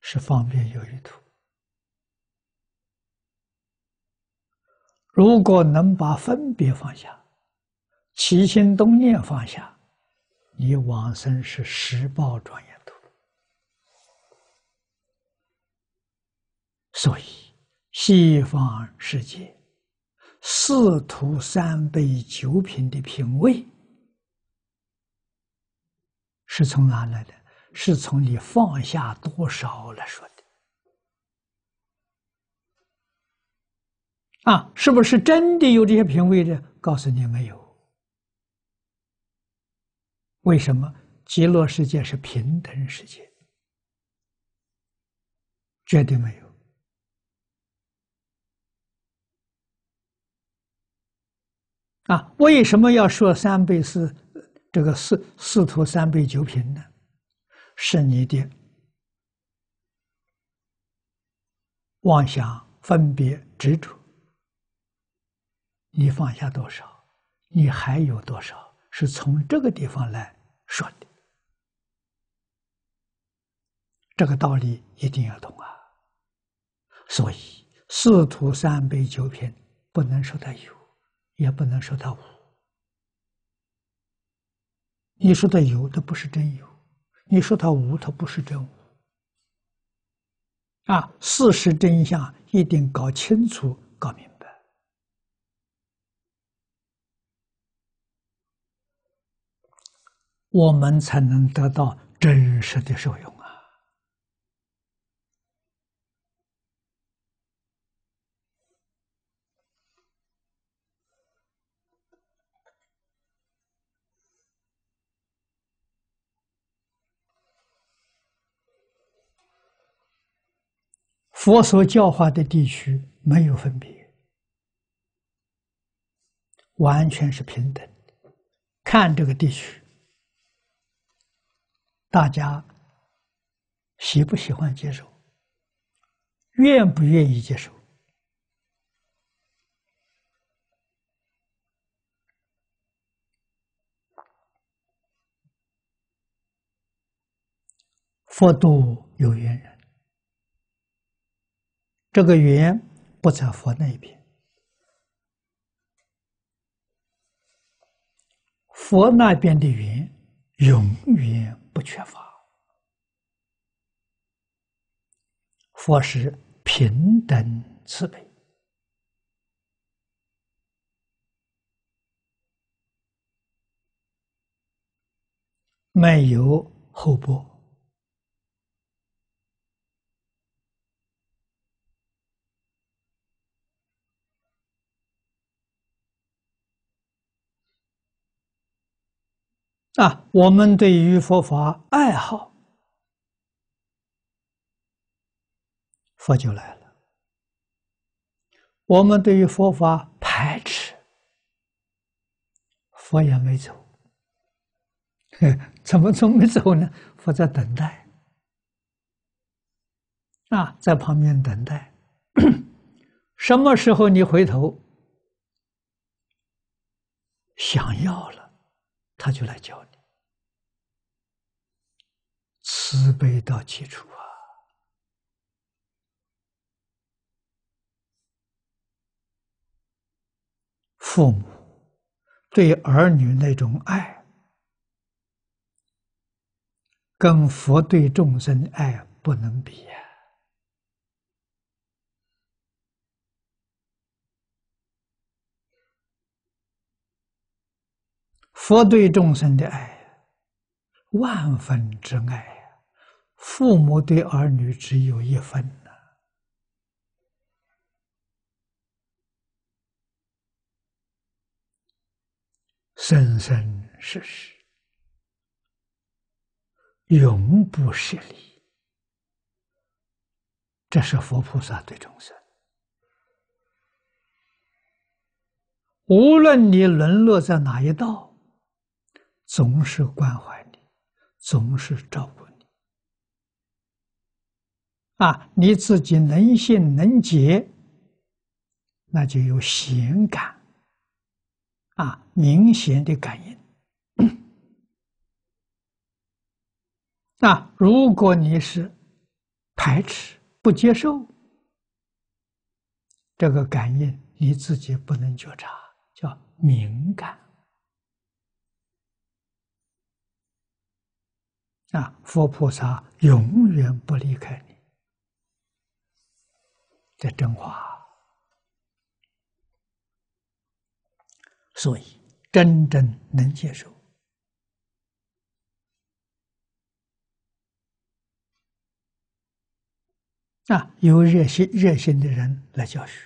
是方便有余土。如果能把分别放下，起心动念放下，你往生是十报庄严土。所以西方世界四徒三辈九品的品位是从哪来的？是从你放下多少来说的。是不是真的有这些品位的？告诉你没有。为什么？极乐世界是平等世界，绝对没有。为什么要说三辈是这个四徒三辈九品呢？是你的妄想、分别、执着，你放下多少，你还有多少，是从这个地方来说的，这个道理一定要懂啊！所以四徒三辈九品不能说它有，也不能说它无。你说它有，它不是真有；你说它无，它不是真无。事实真相一定搞清楚、搞明白。我们才能得到真实的受用啊！佛所教化的地区没有分别，完全是平等的。看这个地区，大家喜不喜欢接受，愿不愿意接受？佛度有缘人，这个缘不在佛那一边，佛那边的缘永远不缺乏。佛是平等慈悲，没有厚薄。我们对于佛法爱好，佛就来了；我们对于佛法排斥，佛也没走。怎么没走呢？佛在等待，在旁边等待。什么时候你回头想要了，他就来教你，慈悲到极处啊！父母对儿女那种爱，跟佛对众生爱不能比啊。佛对众生的爱，万分之爱，父母对儿女只有一分呐。生生世世，永不舍离，这是佛菩萨对众生。无论你沦落在哪一道，总是关怀你，总是照顾你。你自己能信能解，那就有显感，明显的感应。如果你是排斥不接受，这个感应你自己不能觉察，叫敏感。佛菩萨永远不离开你，这真话。所以，真正能接受，有热心的人来教学，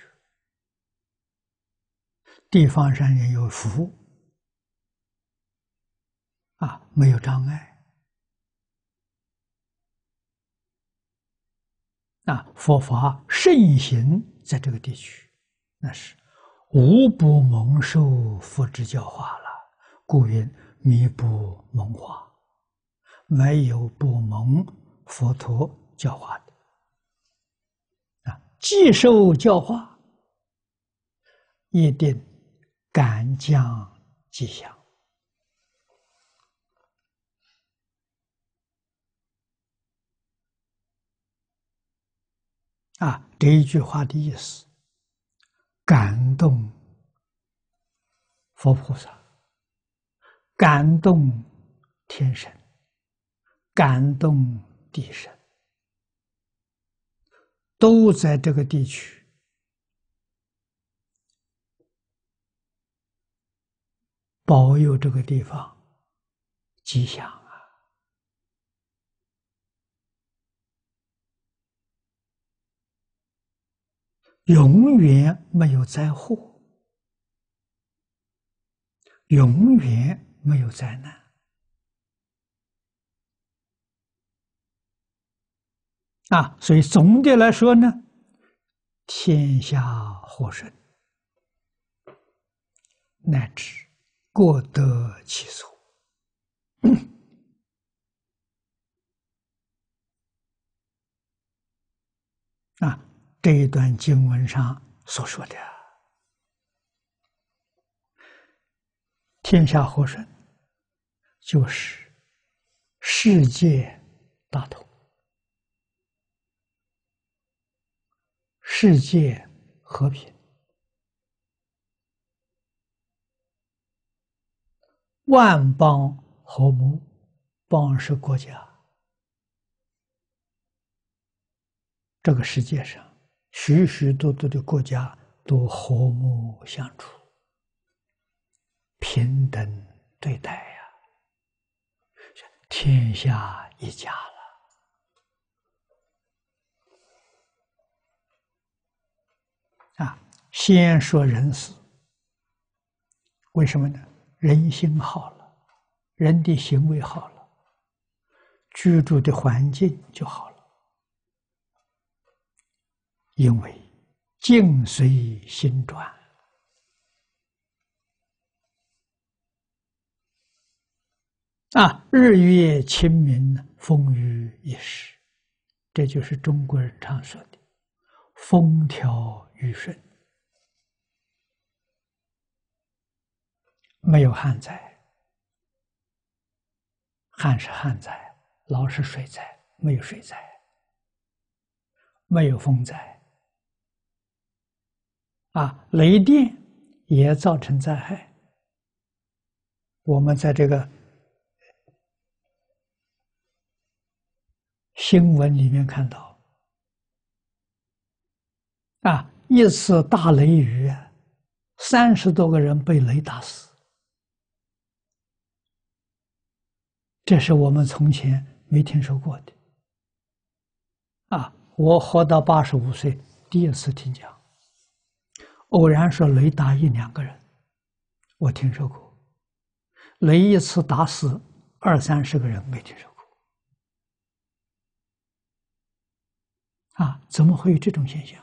地方上人有福，没有障碍。佛法盛行在这个地区，那是无不蒙受佛之教化了。故云弥不蒙化，没有不蒙佛陀教化的。既受教化，一定感降即降。这一句话的意思，感动佛菩萨，感动天神，感动地神，都在这个地区保佑这个地方吉祥。永远没有灾祸，永远没有灾难。所以总的来说呢，天下和顺，乃至各得其所。啊，这一段经文上所说的天下和顺，就是世界大同，世界和平，万邦和睦。邦是国家，这个世界上许许多多的国家都和睦相处，平等对待呀，天下一家了。啊，先说人事，为什么呢？人心好了，人的行为好了，居住的环境就好了。因为境随心转，啊，日月清明，风雨一时，这就是中国人常说的“风调雨顺”。没有旱灾，旱是旱灾，涝是水灾，没有水灾，没有风灾，啊，雷电也造成灾害。我们在这个新闻里面看到，啊，一次大雷雨，30多个人被雷打死。这是我们从前没听说过的，啊！我活到85岁，第一次听讲。偶然说雷打1、2个人，我听说过；雷一次打死20、30个人，没听说过。啊，怎么会有这种现象？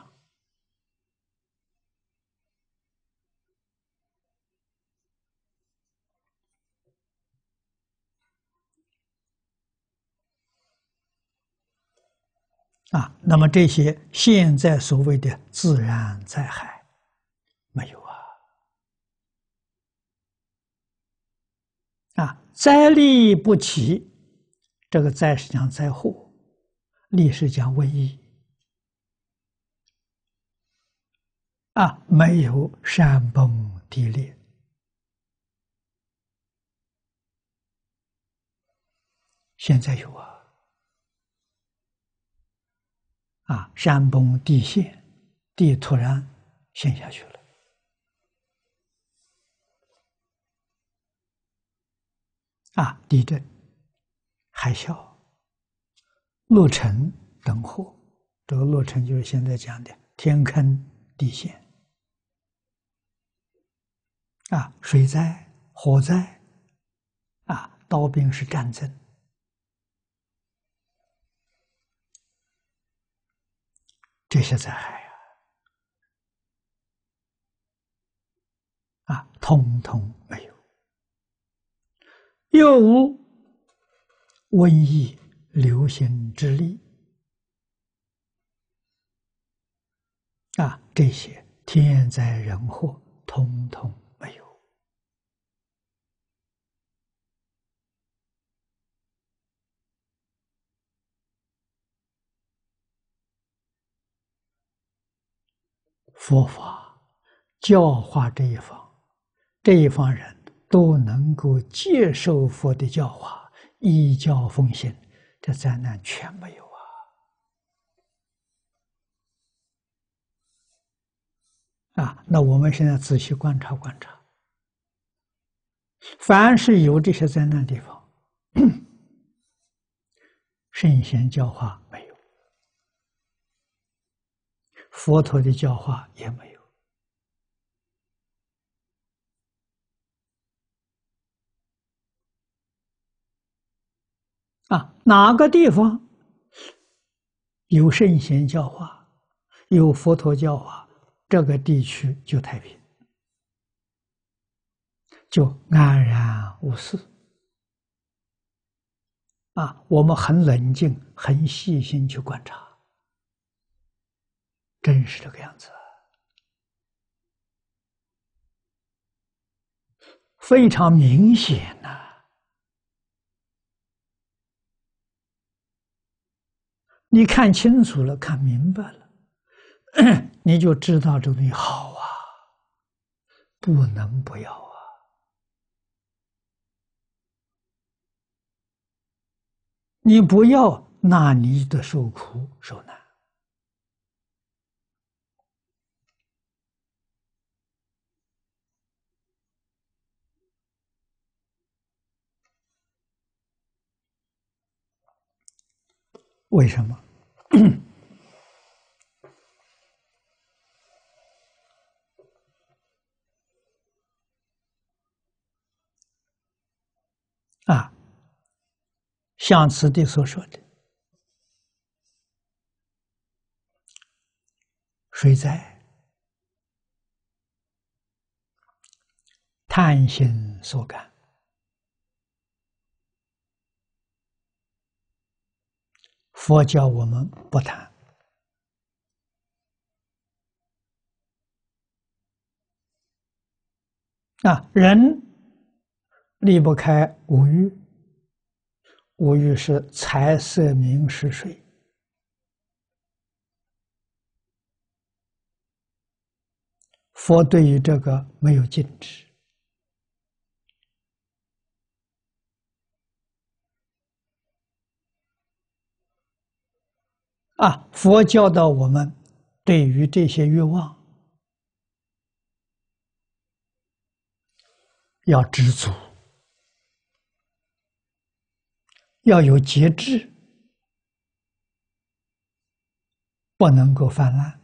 啊，那么这些现在所谓的自然灾害，没有啊？啊，灾力不起，这个灾是讲灾祸，力是讲瘟疫。啊，没有山崩地裂，现在有啊。啊，山崩地陷，地突然陷下去了。啊，地震、海啸、落尘等祸，这个落尘就是现在讲的天坑地陷。啊，水灾、火灾，啊，刀兵是战争。这些灾害呀，啊，通通没有，又无瘟疫流行之力，啊，这些天灾人祸通通没有，佛法教化这一方，人都能够接受佛的教化，依教奉行，这灾难全没有啊！啊，那我们现在仔细观察观察，凡是有这些灾难的地方，圣贤教化没有。佛陀的教化也没有，啊，哪个地方有圣贤教化，有佛陀教化，这个地区就太平，就安然无事。我们很冷静、很细心去观察，真是这个样子，非常明显呐。你看清楚了，看明白了，你就知道这东西好啊，不能不要啊。你不要，那你得受苦受难。为什么？像此地所说的水灾、贪心所感，佛教我们不谈，人离不开五欲，五欲是财、色、名、食、睡，佛对于这个没有禁止，佛教导我们对于这些欲望要知足，要有节制，不能够泛滥，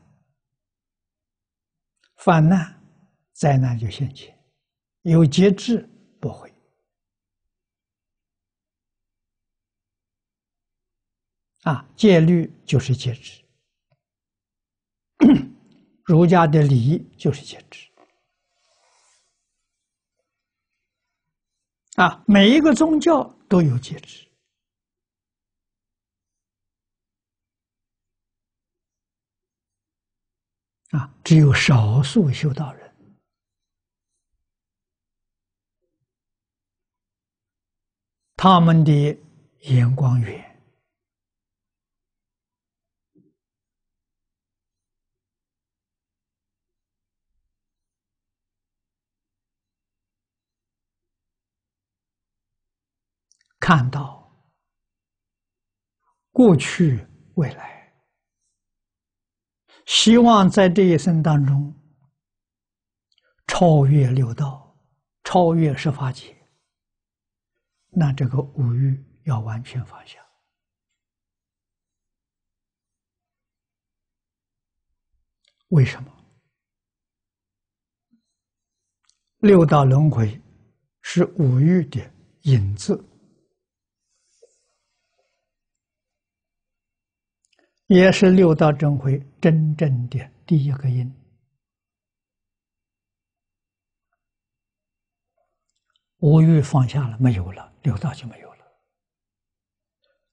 泛滥灾难就现前，有节制不会。戒律就是节制，儒家的礼就是节制。每一个宗教都有节制。只有少数修道人他们的眼光远，看到过去未来，希望在这一生当中超越六道，超越十法界，那这个五欲要完全放下。为什么？六道轮回是五欲的影子，也是六道轮回真正的第一个因。五欲放下了，没有了，六道就没有了，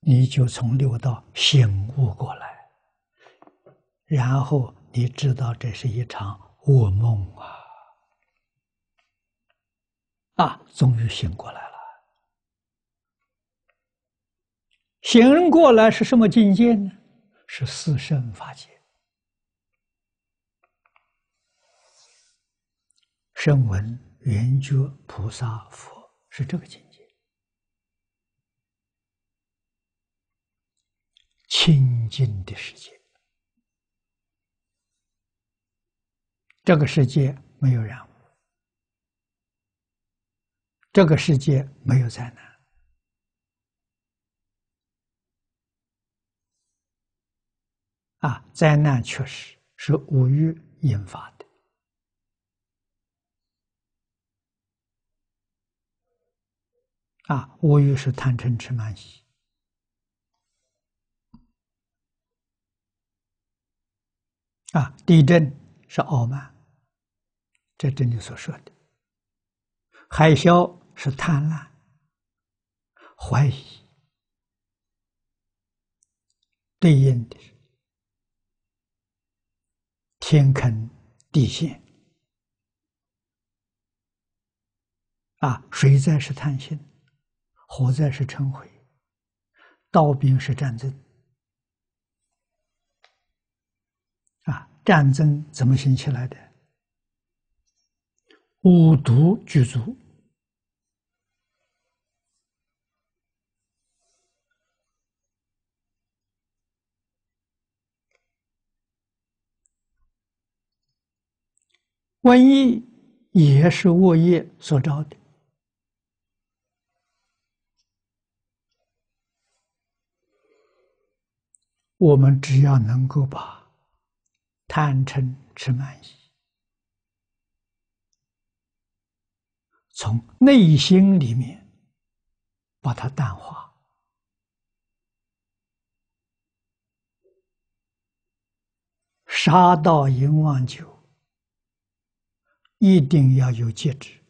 你就从六道醒悟过来，然后你知道这是一场噩梦终于醒过来了。醒过来是什么境界呢？是四圣法界，声闻、缘觉、菩萨、佛，是这个境界，清净的世界。这个世界没有染污，这个世界没有灾难。灾难确实是五欲引发的。五欲是贪嗔痴慢疑。地震是傲慢，这真的所说的。海啸是贪婪、怀疑，对应的是天坑地陷啊！水灾是贪心，火灾是嗔恚，刀兵是战争啊！战争怎么兴起来的？五毒具足。 瘟疫也是恶业所招的，我们只要能够把贪嗔痴慢疑从内心里面把它淡化，杀盗淫妄酒。 一定要有节制，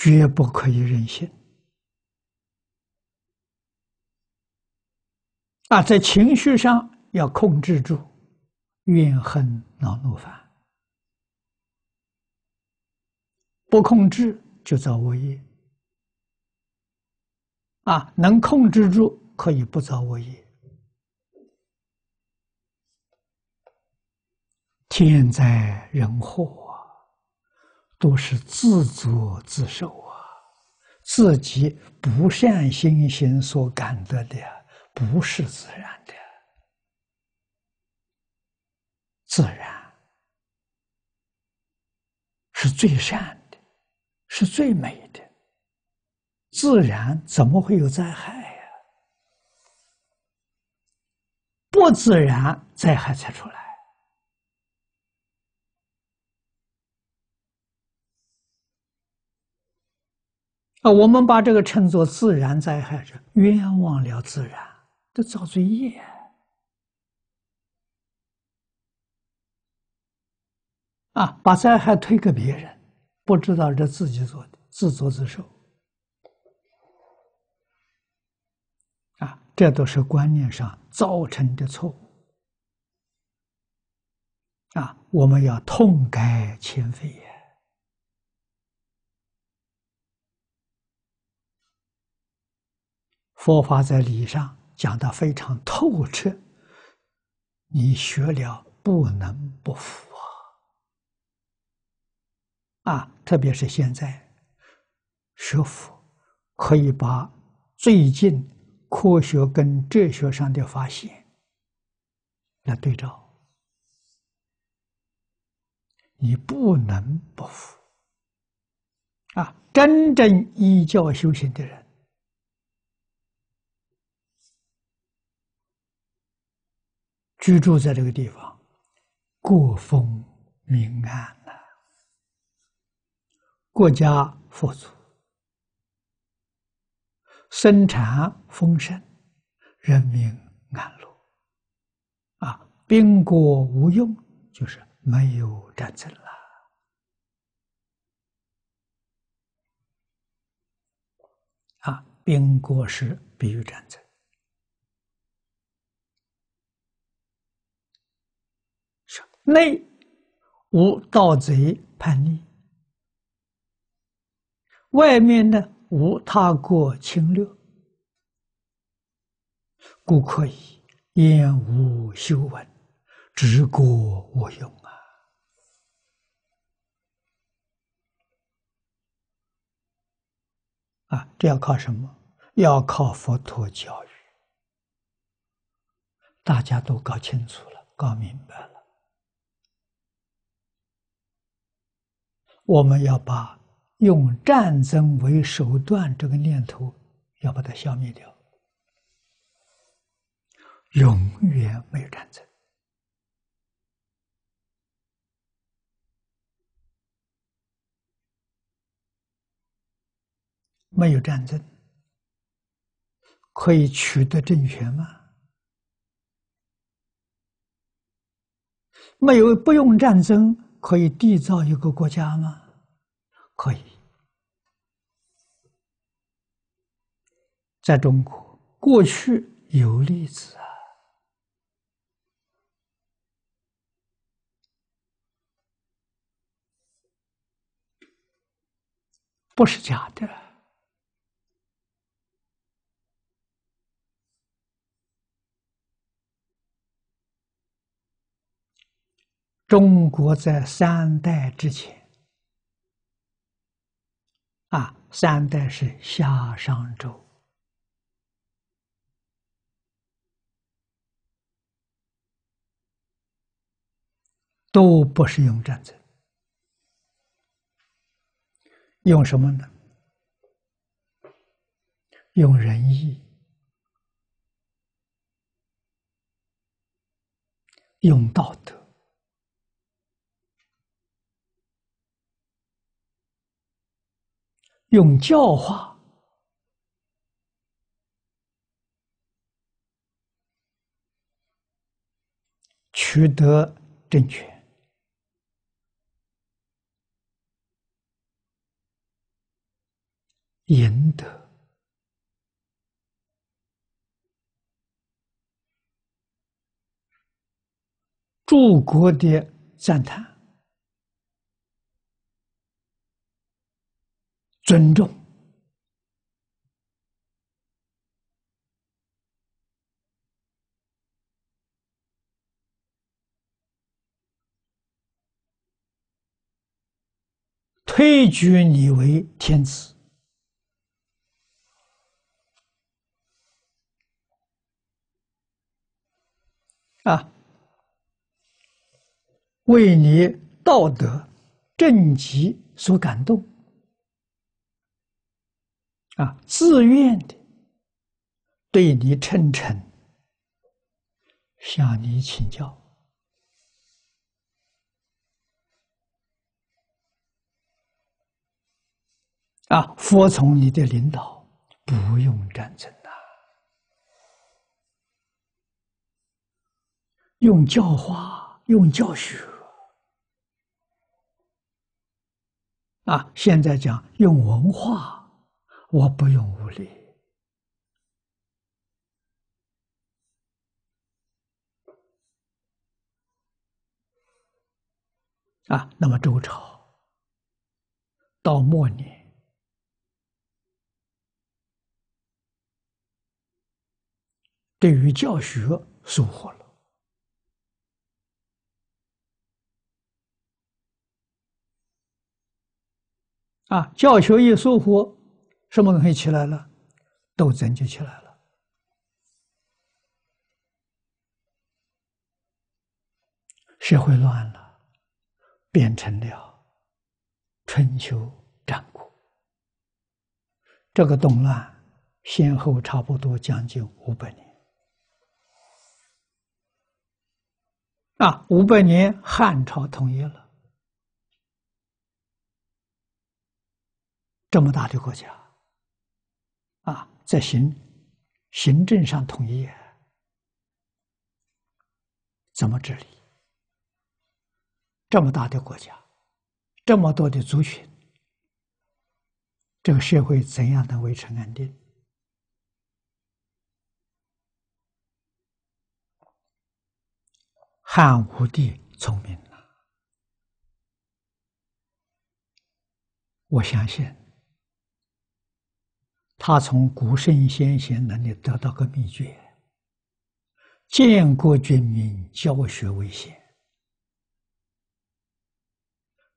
绝不可以任性。啊，在情绪上要控制住怨恨、恼怒、烦，不控制就造恶业。啊，能控制住。 可以不造恶业，天灾人祸啊，都是自作自受啊，自己不善心行所感得的，不是自然的，自然是最善的，是最美的，自然怎么会有灾害？ 不自然，灾害才出来。我们把这个称作自然灾害，是冤枉了自然，这造罪业。啊，把灾害推给别人，不知道这自己做的，自作自受。啊，这都是观念上。 造成的错误啊，我们要痛改前非呀！佛法在理上讲得非常透彻，你学了不能不服啊！啊，特别是现在学佛，可以把最近。 科学跟哲学上的发现来对照，你不能不服啊！真正依教修行的人，居住在这个地方，国风民安呐，国家富足。 生产丰盛，人民安乐，啊，兵国无用，就是没有战争了。啊，兵国是比喻战争，是内无盗贼叛逆，外面呢？ 无他国侵略，故可以言无修文，治国无用啊！啊，这要靠什么？要靠佛陀教育，大家都搞清楚了，搞明白了，我们要把。 用战争为手段，这个念头要把它消灭掉，永远没有战争。没有战争，可以取得政权吗？没有不用战争，可以缔造一个国家吗？可以。在中国过去有例子啊，不是假的。中国在三代之前，三代是夏商周。 都不是用战争，用什么呢？用仁义，用道德。用教化，取得政权。 赢得诸国的赞叹、尊重，推举你为天子。 为你道德正极所感动，自愿的对你称臣，向你请教，服从你的领导，不用战争。 用教化，用教学，现在讲用文化，我不用武力，那么周朝到末年。 对于教学收获了。 教学一疏忽，什么东西起来了？斗争就起来了。社会乱了，变成了春秋战国。这个动乱先后差不多将近500年。500年汉朝统一了。 这么大的国家，在行政上统一，怎么治理？这么大的国家，这么多的族群，这个社会怎样能维持安定？汉武帝聪明了，我相信。 他从古圣先贤那里得到个秘诀：建国军民，教学为先。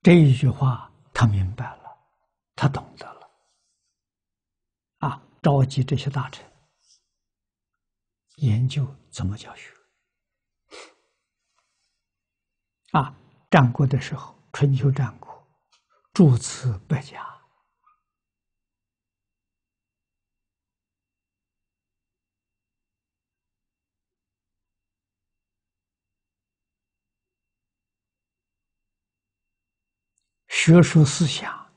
这一句话，他明白了，他懂得了。召集这些大臣，研究怎么教学。战国的时候，春秋战国，诸子百家。 学术思想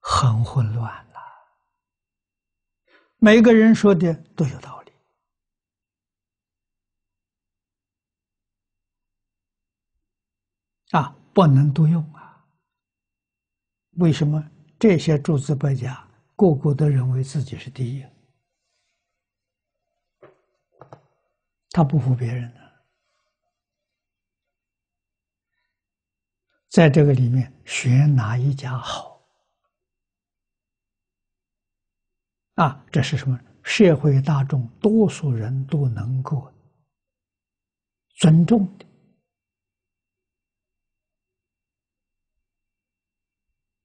很混乱了，每个人说的都有道理，啊，不能多用啊。为什么这些诸子百家个个都认为自己是第一？他不服别人了。在这个里面学哪一家好？啊，这是什么？社会大众多数人都能够尊重的。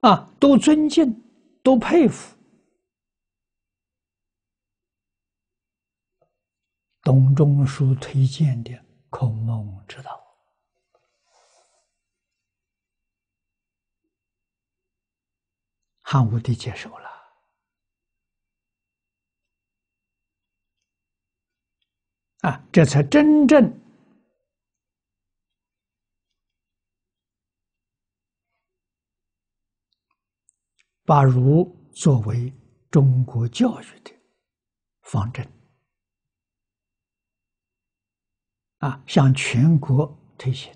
啊，都尊敬，都佩服。董仲舒推荐的孔孟之道，汉武帝接受了。啊，这才真正。 把儒作为中国教育的方针，啊，向全国推行。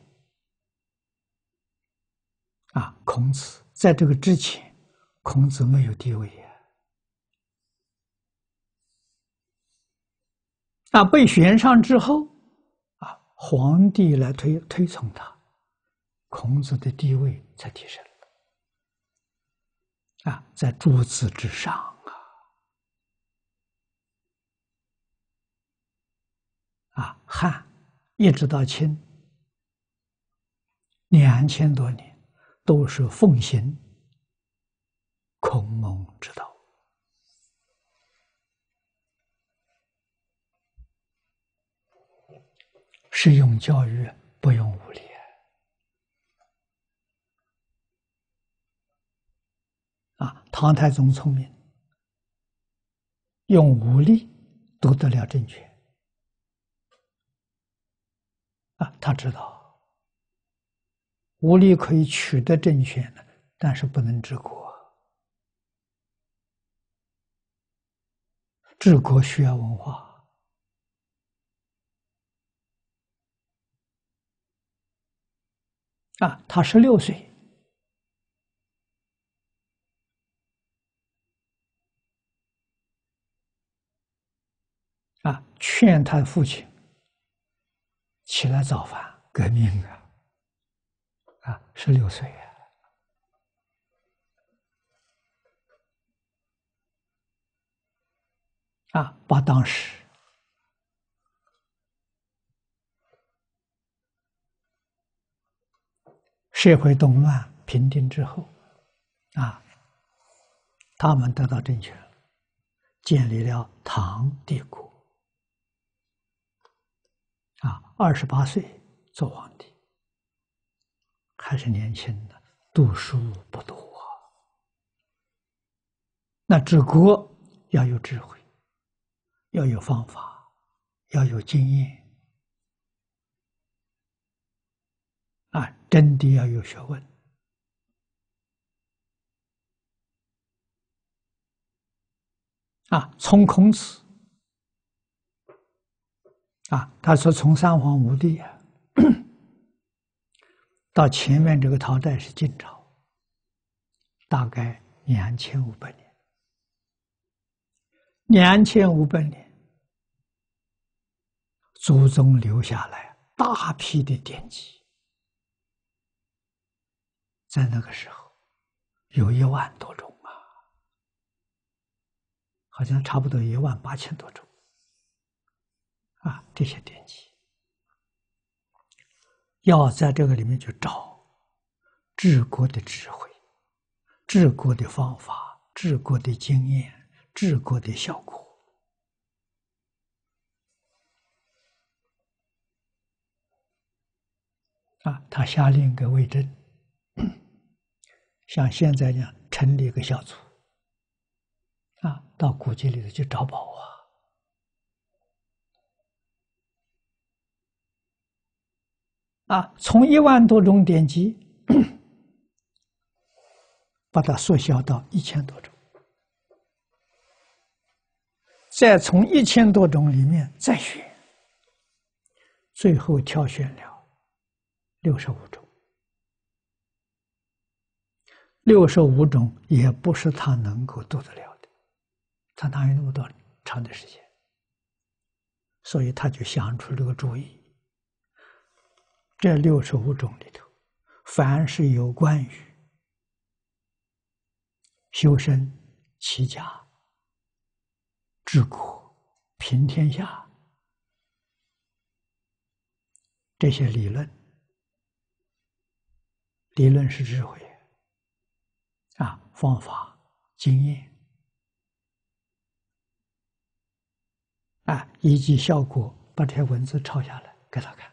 啊，孔子在这个之前，孔子没有地位呀，啊，被选上之后，啊，皇帝来推崇他，孔子的地位才提升。 啊，在诸子之上啊！啊，汉一直到清，2000多年都是奉行孔孟之道。实用教育不用武力。 啊，唐太宗聪明，用武力夺得了政权。啊，他知道武力可以取得政权，但是不能治国。治国需要文化。啊，他16岁。 啊！劝他父亲起来造反革命啊！啊，16岁啊！啊，把当时社会动乱平定之后，啊，他们得到政权，建立了唐帝国。 啊，28岁做皇帝，还是年轻的，读书不多。那治国要有智慧，要有方法，要有经验，啊，真的要有学问。啊，从孔子。 啊，他说从三皇五帝啊，到前面这个朝代是晋朝，大概2500年。2500年，祖宗留下来大批的典籍，在那个时候有1万多种啊，好像差不多18000多种。 啊，这些典籍要在这个里面去找治国的智慧、治国的方法、治国的经验、治国的效果。啊，他下令给魏征，像现在一样成立一个小组，啊，到古籍里头去找宝啊。 啊，从1万多种典籍，把它缩小到1000多种，再从1000多种里面再选，最后挑选了65种， 65种也不是他能够度得了的，他哪有那么多长的时间？所以他就想出这个主意。这65种里头，凡是有关于修身、齐家、治国、平天下这些理论，理论是智慧啊，方法、经验啊，以及效果，把这些文字抄下来给他看，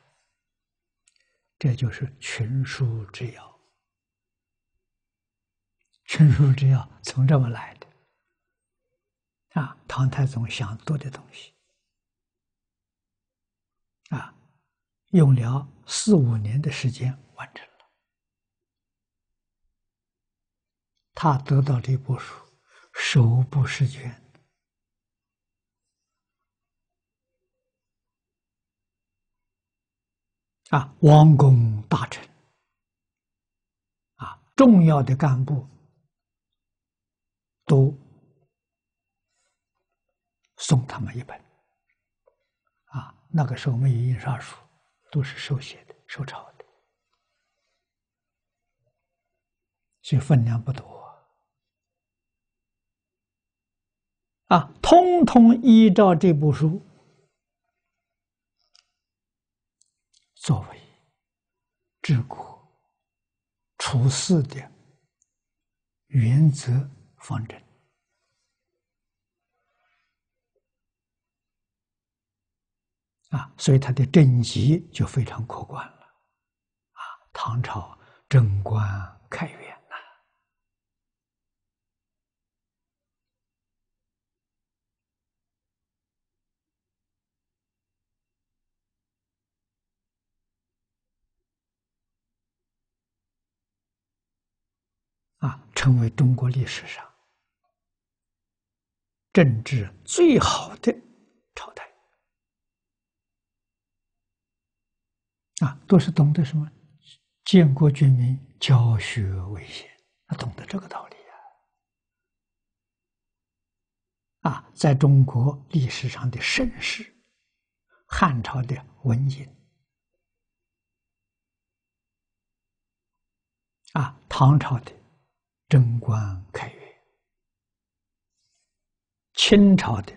这就是群书之要。群书之要从这么来的啊，唐太宗想多的东西啊，用了4、5年的时间完成。他得到这部书，手不释卷，啊，王公大臣，啊，重要的干部都送他们一本，啊，那个时候没有印刷术，都是手写的、手抄的，所以分量不多。啊，通通依照这部书作为治国处世的原则方针啊，所以他的政绩就非常可观了啊。唐朝贞观开元。啊，成为中国历史上政治最好的朝代啊，都是懂得什么建国军民教学为先，他懂得这个道理啊。啊，在中国历史上的盛世，汉朝的文人。啊，唐朝的。贞观开元，清朝的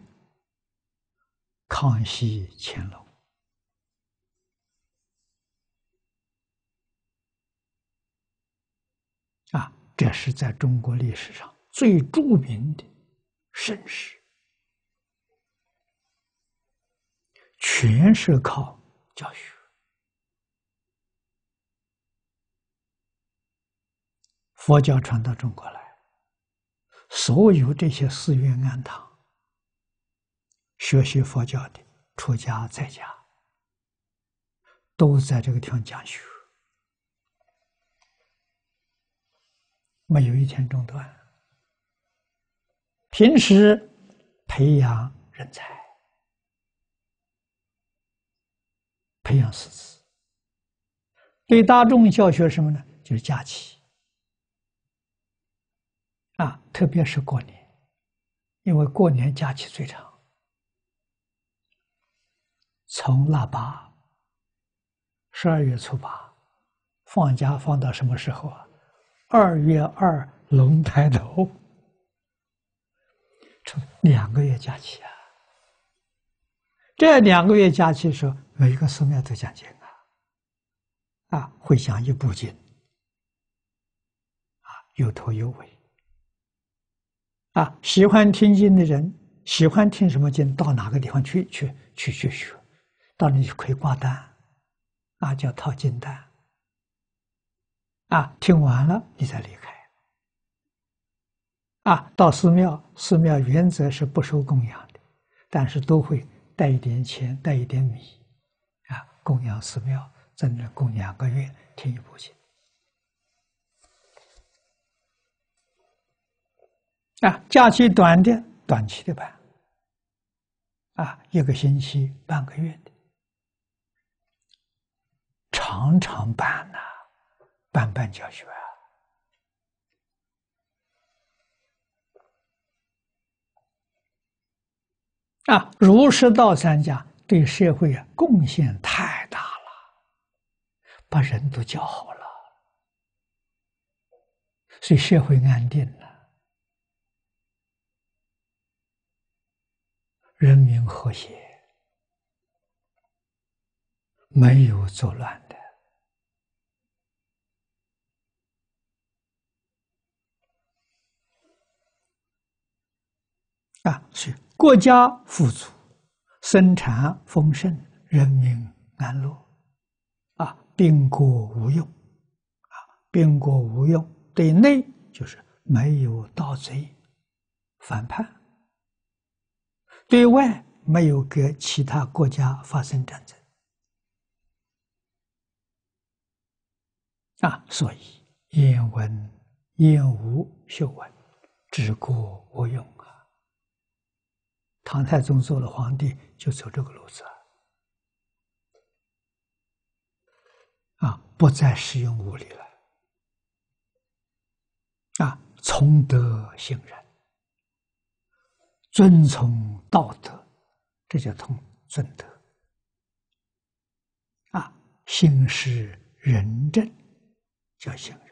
康熙、乾隆，啊，这是在中国历史上最著名的盛世，全是靠教学。佛教传到中国来，所有这些寺院庵堂，学习佛教的出家在家，都在这个地方讲学，没有一天中断。平时培养人才，培养师资，对大众教学什么呢？就是假期。啊，特别是过年，因为过年假期最长，从腊八、12月初8放假放到什么时候啊？2月2龙抬头，这2个月假期啊。这2个月假期的时候，每一个寺庙都讲经啊，啊，会讲一部经，啊，有头有尾。啊，喜欢听经的人，喜欢听什么经，到哪个地方去学，到那里可以挂单，啊，叫套经单。啊，听完了你再离开。啊，到寺庙，寺庙原则是不收供养的，但是都会带一点钱，带一点米，啊，供养寺庙，在那供养2个月，听一部经。啊，假期短的短期的办，啊，1个星期、半个月的，常常办呐，办教学啊，啊，儒释道三家对社会啊贡献太大了，把人都教好了，所以社会安定了，人民和谐，没有作乱的。 啊，是国家富足，生产丰盛，人民安乐，啊，兵国无用，啊，兵国无用，对内就是没有盗贼、反叛，对外没有跟其他国家发生战争，啊，所以燕文燕无秀文，治国无用。 唐太宗做了皇帝，就走这个路子啊，不再使用武力了啊，崇德行仁，遵从道德，这叫尊德啊，行事仁政叫行仁。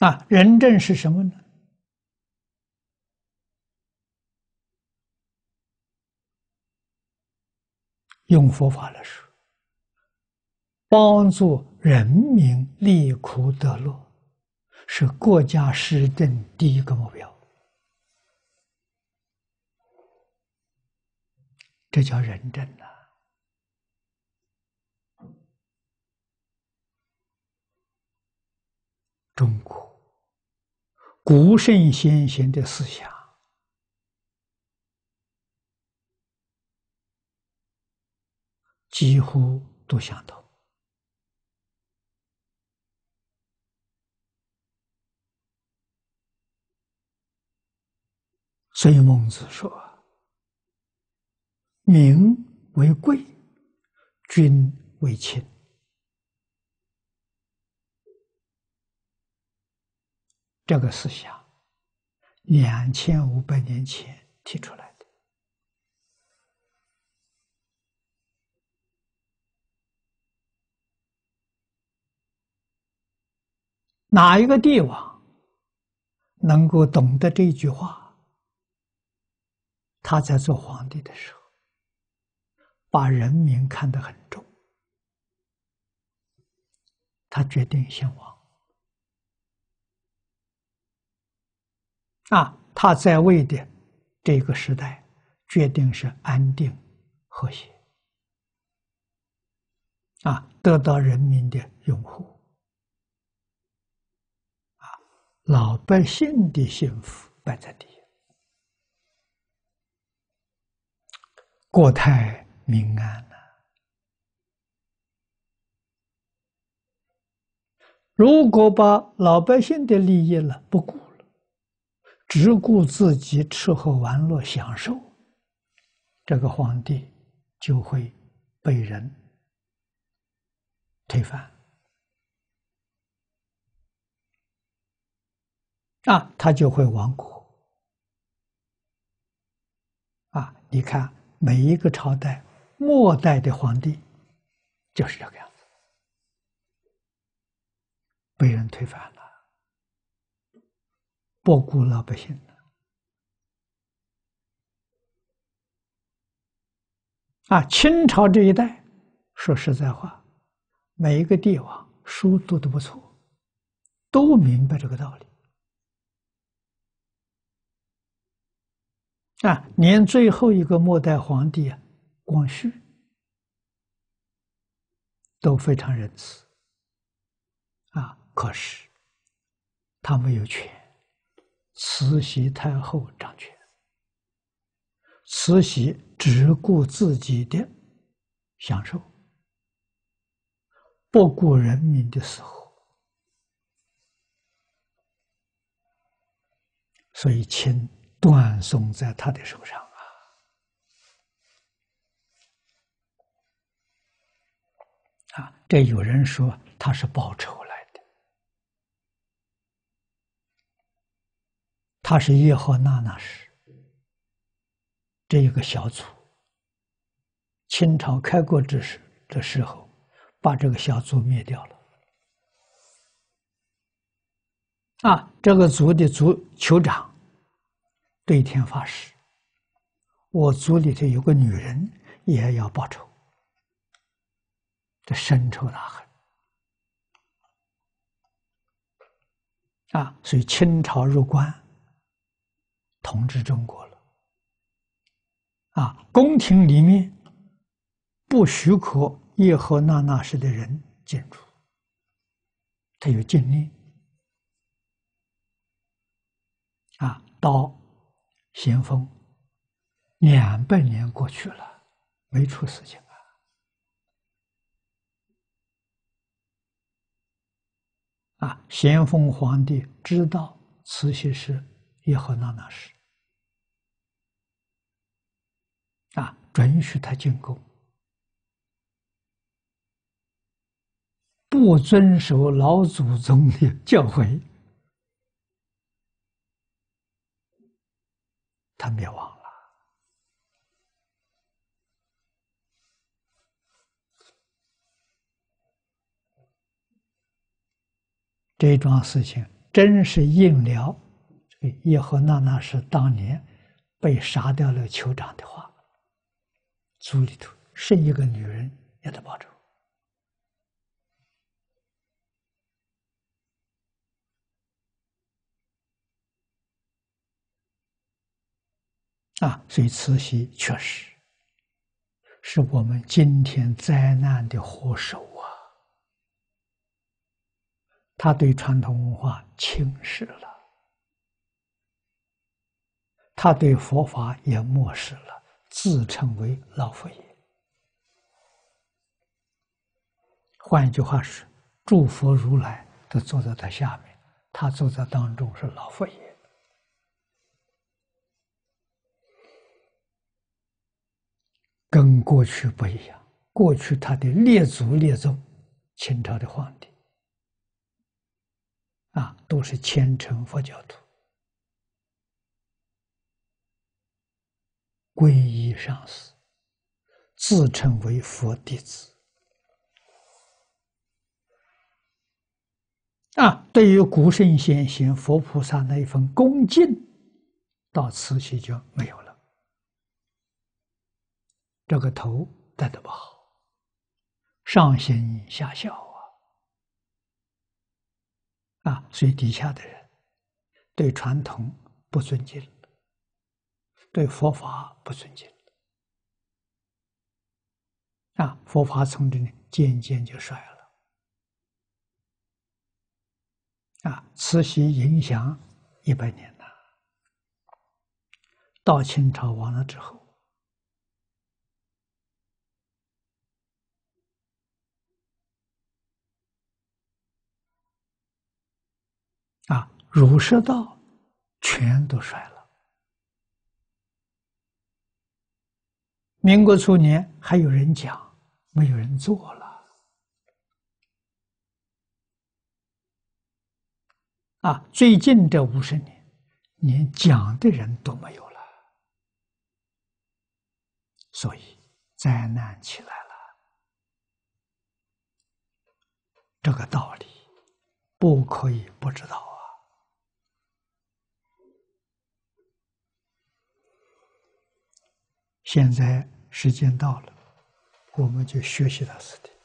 啊，仁政是什么呢？用佛法来说，帮助人民离苦得乐，是国家施政第一个目标。这叫仁政啊。 中国古圣先贤的思想几乎都相同所以孟子说：“民为贵，君为轻。” 这个思想，2500年前提出来的，哪一个帝王能够懂得这句话？他在做皇帝的时候，把人民看得很重，他决定先亡。 啊，他在位的这个时代，决定是安定、和谐，啊，得到人民的拥护，啊，老百姓的幸福摆在第一，国泰民安啊。如果把老百姓的利益了不顾。 只顾自己吃喝玩乐享受，这个皇帝就会被人推翻。啊，他就会亡国。啊，你看每一个朝代末代的皇帝就是这个样子，被人推翻了。 不顾老百姓的啊！清朝这一代，说实在话，每一个帝王书读得不错，都明白这个道理啊。连最后一个末代皇帝啊，光绪都非常仁慈啊，可是他没有权。 慈禧太后掌权，慈禧只顾自己的享受，不顾人民的死活，所以清断送在她的手上啊！啊，这有人说她是报仇了。他是叶赫那那氏这一个小组，清朝开国之时的时候，把这个小组灭掉了。啊，这个族的酋长对天发誓，我族里头有个女人也要报仇，这深仇大恨。 啊，所以清朝入关，统治中国了。啊，宫廷里面不许可叶赫那那氏的人进出，他有禁令。啊，到咸丰200年过去了，没出事情。 啊，咸丰皇帝知道慈禧是叶赫那那氏，啊，准许他进宫，不遵守老祖宗的教诲，他灭亡了。这桩事情真是应了这个叶赫那那氏当年被杀掉了酋长的话，族里头是一个女人也得报仇。啊，所以慈禧确实是我们今天灾难的祸首啊。 他对传统文化轻视了，他对佛法也漠视了，自称为老佛爷。换一句话是，诸佛如来都坐在他下面，他坐在当中是老佛爷。跟过去不一样，过去他的列祖列宗，清朝的皇帝。 啊，都是虔诚佛教徒，皈依上师，自称为佛弟子。啊，对于古圣先贤、佛菩萨那一份恭敬，到慈禧就没有了。这个头戴得不好，上行下效。 啊，所以底下的人对传统不尊敬，对佛法不尊敬，啊，佛法从这里渐渐就衰了。啊，慈禧影响100年了，到清朝亡了之后，啊，儒释道全都衰了。民国初年还有人讲，没有人做了。啊，最近这50年，连讲的人都没有了，所以灾难起来了。这个道理不可以不知道。 现在时间到了，我们就学习到此地。